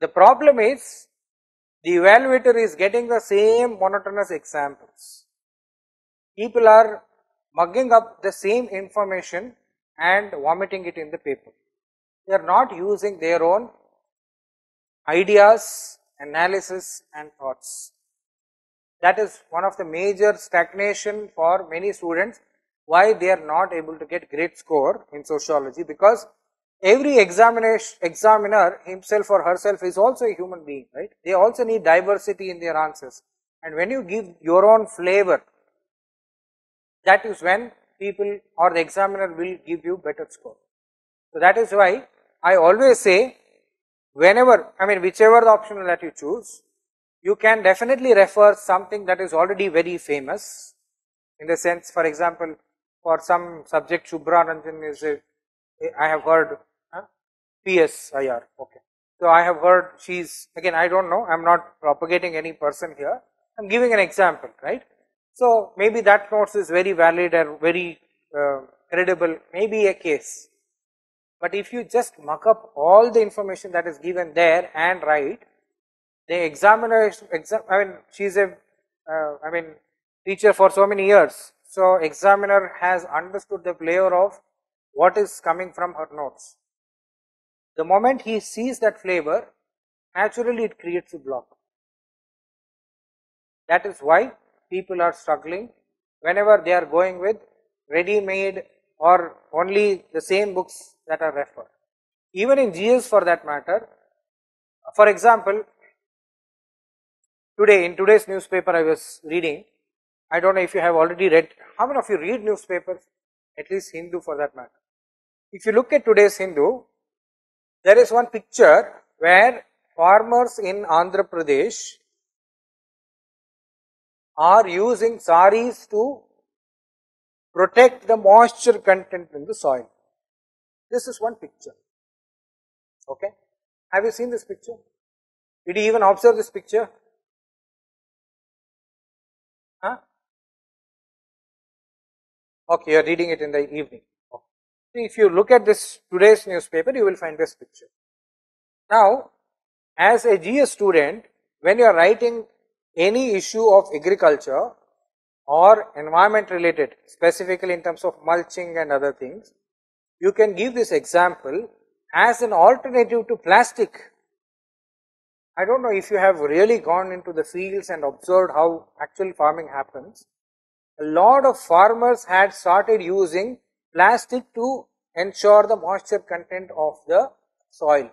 The problem is, the evaluator is getting the same monotonous examples. People are mugging up the same information and vomiting it in the paper. They are not using their own ideas, analysis and thoughts. That is one of the major stagnation for many students, why they are not able to get great score in sociology, because every examiner himself or herself is also a human being, right? They also need diversity in their answers, and when you give your own flavor, that is when people or the examiner will give you better score. So that is why I always say, whenever, I mean whichever the optional that you choose, you can definitely refer something that is already very famous, in the sense, for example, for some subject Shubhrananjan is a, I have heard PSIR, okay. So, I have heard she is, again I do not know, I am not propagating any person here, I am giving an example, right. So, maybe that notes is very valid and very credible, maybe a case, but if you just muck up all the information that is given there and write, the examiner, I mean she is a, I mean teacher for so many years, so examiner has understood the flavor of what is coming from her notes. The moment he sees that flavor, naturally it creates a block. That is why people are struggling whenever they are going with ready-made or only the same books that are referred. Even in GS for that matter, for example, today in today's newspaper I was reading, I do not know if you have already read, how many of you read newspapers, at least Hindu for that matter? If you look at today's Hindu, there is one picture where farmers in Andhra Pradesh are using saris to protect the moisture content in the soil. This is one picture, okay. Have you seen this picture? Did you even observe this picture? Huh? Okay, you are reading it in the evening. Okay. If you look at this today's newspaper, you will find this picture. Now, as a GS student, when you are writing any issue of agriculture or environment related, specifically in terms of mulching and other things, you can give this example as an alternative to plastic. I do not know if you have really gone into the fields and observed how actual farming happens. A lot of farmers had started using plastic to ensure the moisture content of the soil.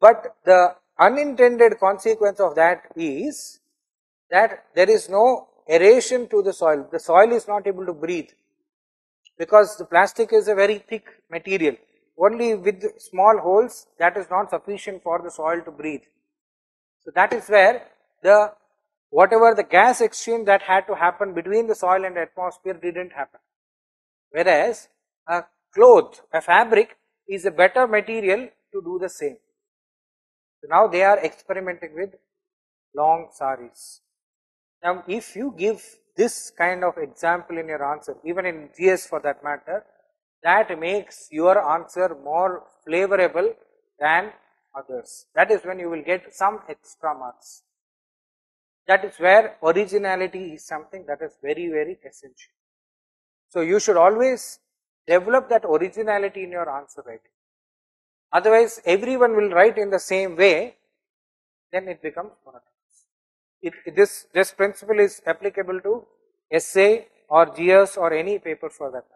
But the unintended consequence of that is that there is no aeration to the soil is not able to breathe, because the plastic is a very thick material, only with small holes, that is not sufficient for the soil to breathe. So that is where the whatever the gas exchange that had to happen between the soil and the atmosphere did not happen. Whereas a cloth, a fabric is a better material to do the same. So now they are experimenting with long saris. Now if you give this kind of example in your answer, even in GS for that matter, that makes your answer more flavorable than others. That is when you will get some extra marks. That is where originality is something that is very, very essential. So you should always develop that originality in your answer writing. Otherwise, everyone will write in the same way, then it becomes monotonous. This principle is applicable to essay or GS or any paper for that matter.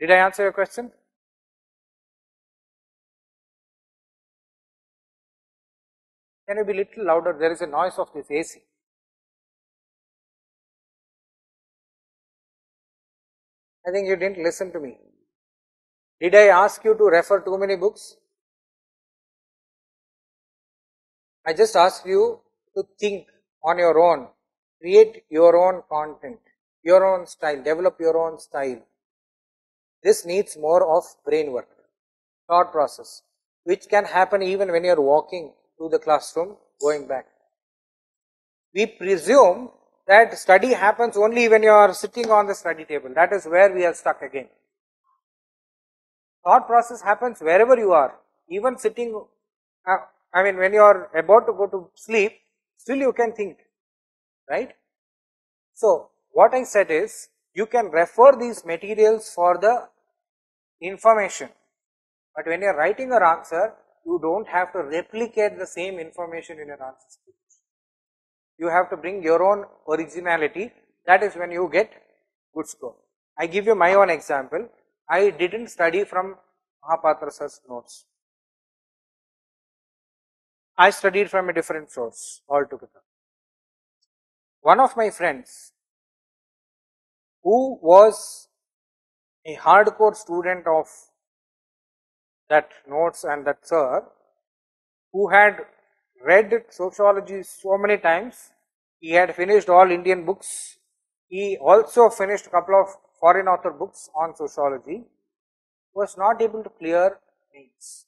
Did I answer your question? Can you be little louder? There is a noise of this AC. I think you didn't listen to me. Did I ask you to refer too many books? I just asked you to think on your own, create your own content, your own style, develop your own style. This needs more of brain work, thought process, which can happen even when you are walking to the classroom, going back. We presume that study happens only when you are sitting on the study table. That is where we are stuck again. Thought process happens wherever you are, even sitting, I mean when you are about to go to sleep, still you can think, right? So what I said is, you can refer these materials for the information, but when you are writing your answer, you don't have to replicate the same information in your answer speech. You have to bring your own originality. That is when you get good score. I give you my own example. I didn't study from Mahapatra's notes. I studied from a different source altogether. One of my friends, who was a hardcore student of that notes and that sir, who had read sociology so many times, he had finished all Indian books, he also finished a couple of foreign author books on sociology, was not able to clear mains.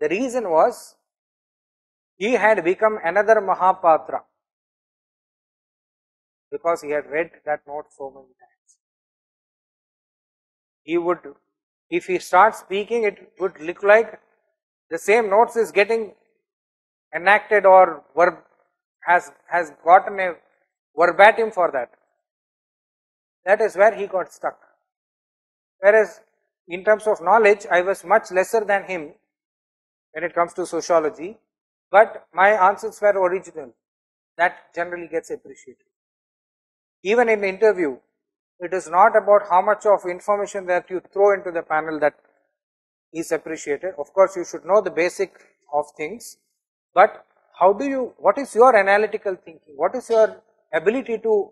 The reason was, he had become another Mahapatra, because he had read that note so many times. He would, if he starts speaking, it would look like the same notes is getting enacted or has gotten a verbatim for that. That is where he got stuck. Whereas in terms of knowledge, I was much lesser than him when it comes to sociology, but my answers were original. That generally gets appreciated. Even in the interview, it is not about how much of information that you throw into the panel that is appreciated. Of course, you should know the basic of things, but how do you, what is your analytical thinking? What is your ability to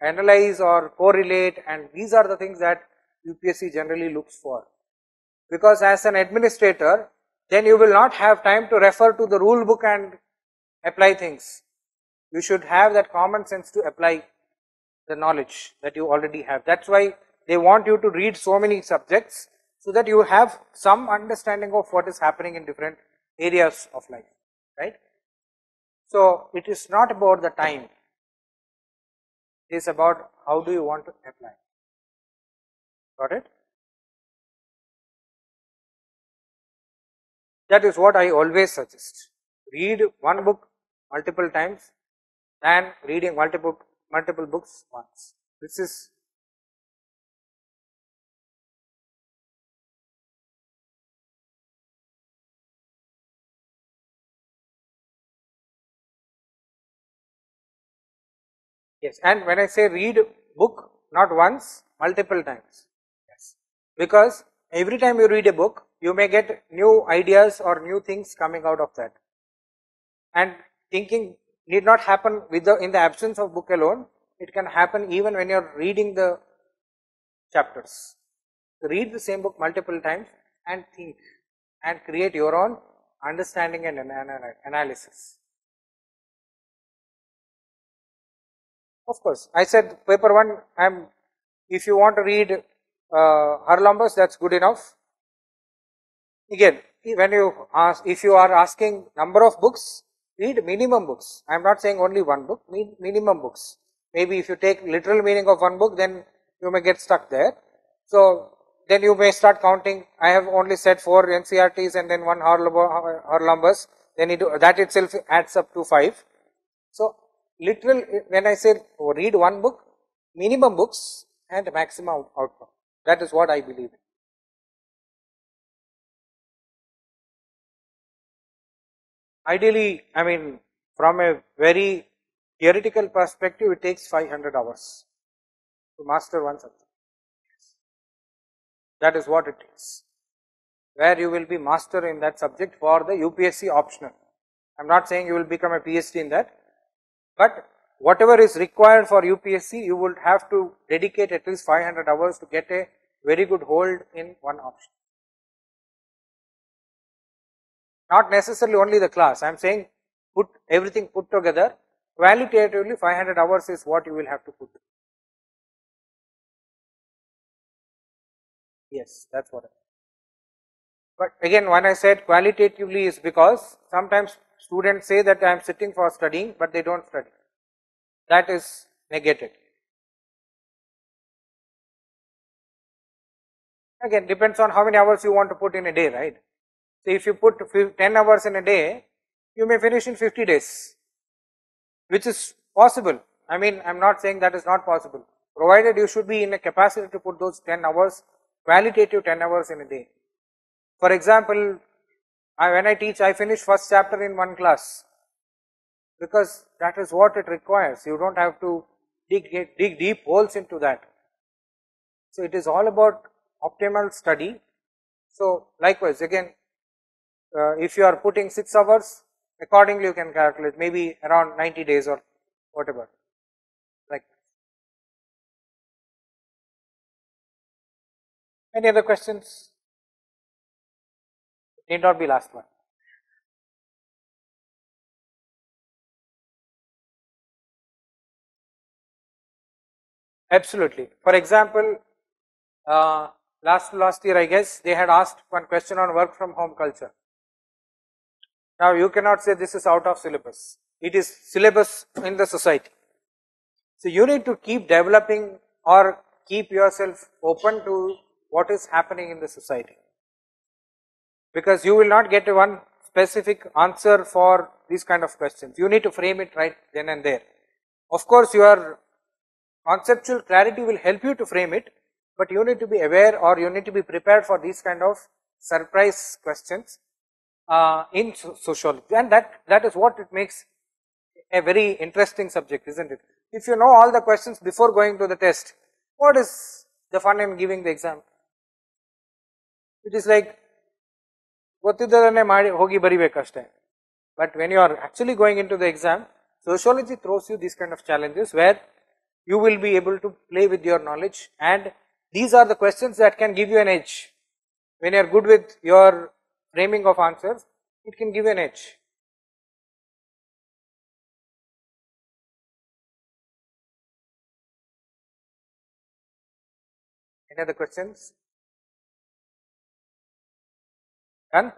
analyze or correlate? And these are the things that UPSC generally looks for. Because as an administrator, then you will not have time to refer to the rule book and apply things. You should have that common sense to apply the knowledge that you already have. That's why they want you to read so many subjects, so that you have some understanding of what is happening in different areas of life, right? So it is not about the time, it is about how do you want to apply. Got it? That is what I always suggest. Read one book multiple times than reading multiple books once. This is yes, and when I say read book, not once, multiple times. Yes, because every time you read a book, you may get new ideas or new things coming out of that. And thinking need not happen in the absence of book alone. It can happen even when you are reading the chapters. Read the same book multiple times and think and create your own understanding and analysis. Of course, I said paper 1, if you want to read Haralambos, that's good enough. Again, when you ask, if you are asking number of books, read minimum books. I am not saying only one book, minimum books. Maybe if you take literal meaning of one book, then you may get stuck there. So then you may start counting. I have only said 4 NCERTs and then 1 Haralambos. then it, that itself adds up to 5. So, literal, when I say read one book, minimum books and maximum outcome, that is what I believe in. Ideally, I mean, from a very theoretical perspective, it takes 500 hours to master one subject. That is what it takes, where you will be master in that subject for the UPSC optional. I am not saying you will become a PhD in that, but whatever is required for UPSC, you would have to dedicate at least 500 hours to get a very good hold in one option. Not necessarily only the class, I am saying put everything put together, qualitatively 500 hours is what you will have to put. Yes, that is what I mean. But again, when I said qualitatively is because sometimes students say that I am sitting for studying, but they do not study. That is negated. Again, depends on how many hours you want to put in a day, right. So, if you put 10 hours in a day, you may finish in 50 days, which is possible. I mean, I am not saying that is not possible, provided you should be in a capacity to put those 10 hours, qualitative 10 hours in a day. For example, when I teach, I finish first chapter in one class, because that is what it requires. You do not have to dig deep holes into that. So, it is all about optimal study. So, likewise again, if you are putting 6 hours, accordingly you can calculate maybe around 90 days or whatever. Like that. Any other questions? Need not be last one. Absolutely. For example, last year I guess they had asked one question on work from home culture. Now, you cannot say this is out of syllabus, it is syllabus in the society. So, you need to keep developing or keep yourself open to what is happening in the society, because you will not get one specific answer for these kind of questions. You need to frame it right then and there. Of course, your conceptual clarity will help you to frame it, but you need to be aware or you need to be prepared for these kind of surprise questions in sociology, and that is what it makes a very interesting subject, isn't it? If you know all the questions before going to the test, what is the fun in giving the exam? It is like, but when you are actually going into the exam, sociology throws you these kind of challenges where you will be able to play with your knowledge, and these are the questions that can give you an edge. When you are good with your framing of answers, it can give you an edge. Any other questions? Done?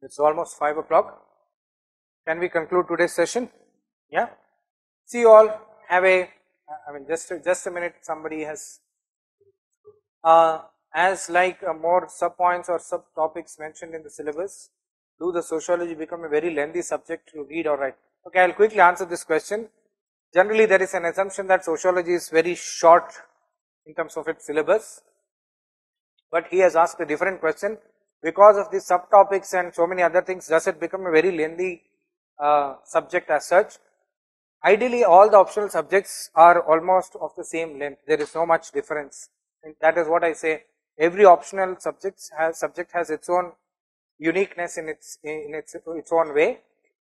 It is almost 5 o'clock. Can we conclude today's session? Yeah. See you all. Have a, I mean, just a minute, somebody has, as like more sub points or sub topics mentioned in the syllabus, do the sociology become a very lengthy subject to read or write? Okay, I will quickly answer this question. Generally, there is an assumption that sociology is very short in terms of its syllabus, but he has asked a different question. Because of these subtopics and so many other things, does it become a very lengthy subject as such? Ideally, all the optional subjects are almost of the same length, there is no much difference, and that is what I say. Every optional subject has its own uniqueness in its own way.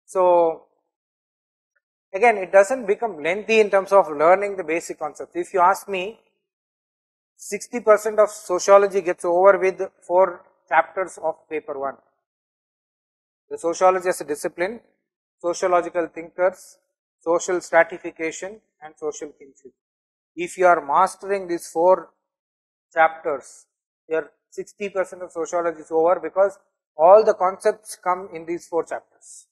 So, again, it does not become lengthy in terms of learning the basic concepts. If you ask me, 60% of sociology gets over with 4 chapters of paper 1. The sociology as a discipline, sociological thinkers, social stratification and social kinship. If you are mastering these 4 chapters, your 60% of sociology is over, because all the concepts come in these 4 chapters.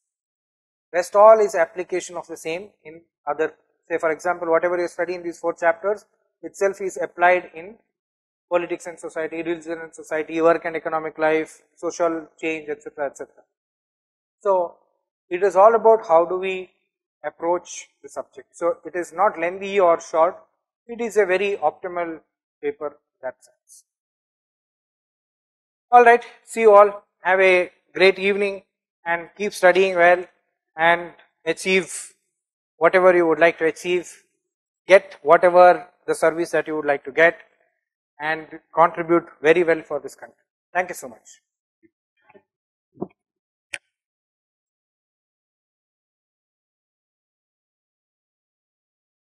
Rest all is application of the same in other, say for example, whatever you study in these 4 chapters itself is applied in politics and society, religion and society, work and economic life, social change, etc., etc. So, It is all about how do we approach the subject. So it is not lengthy or short, it is a very optimal paper in that sense. Alright, see you all, have a great evening and keep studying well and achieve whatever you would like to achieve, get whatever the service that you would like to get, and contribute very well for this country. Thank you so much.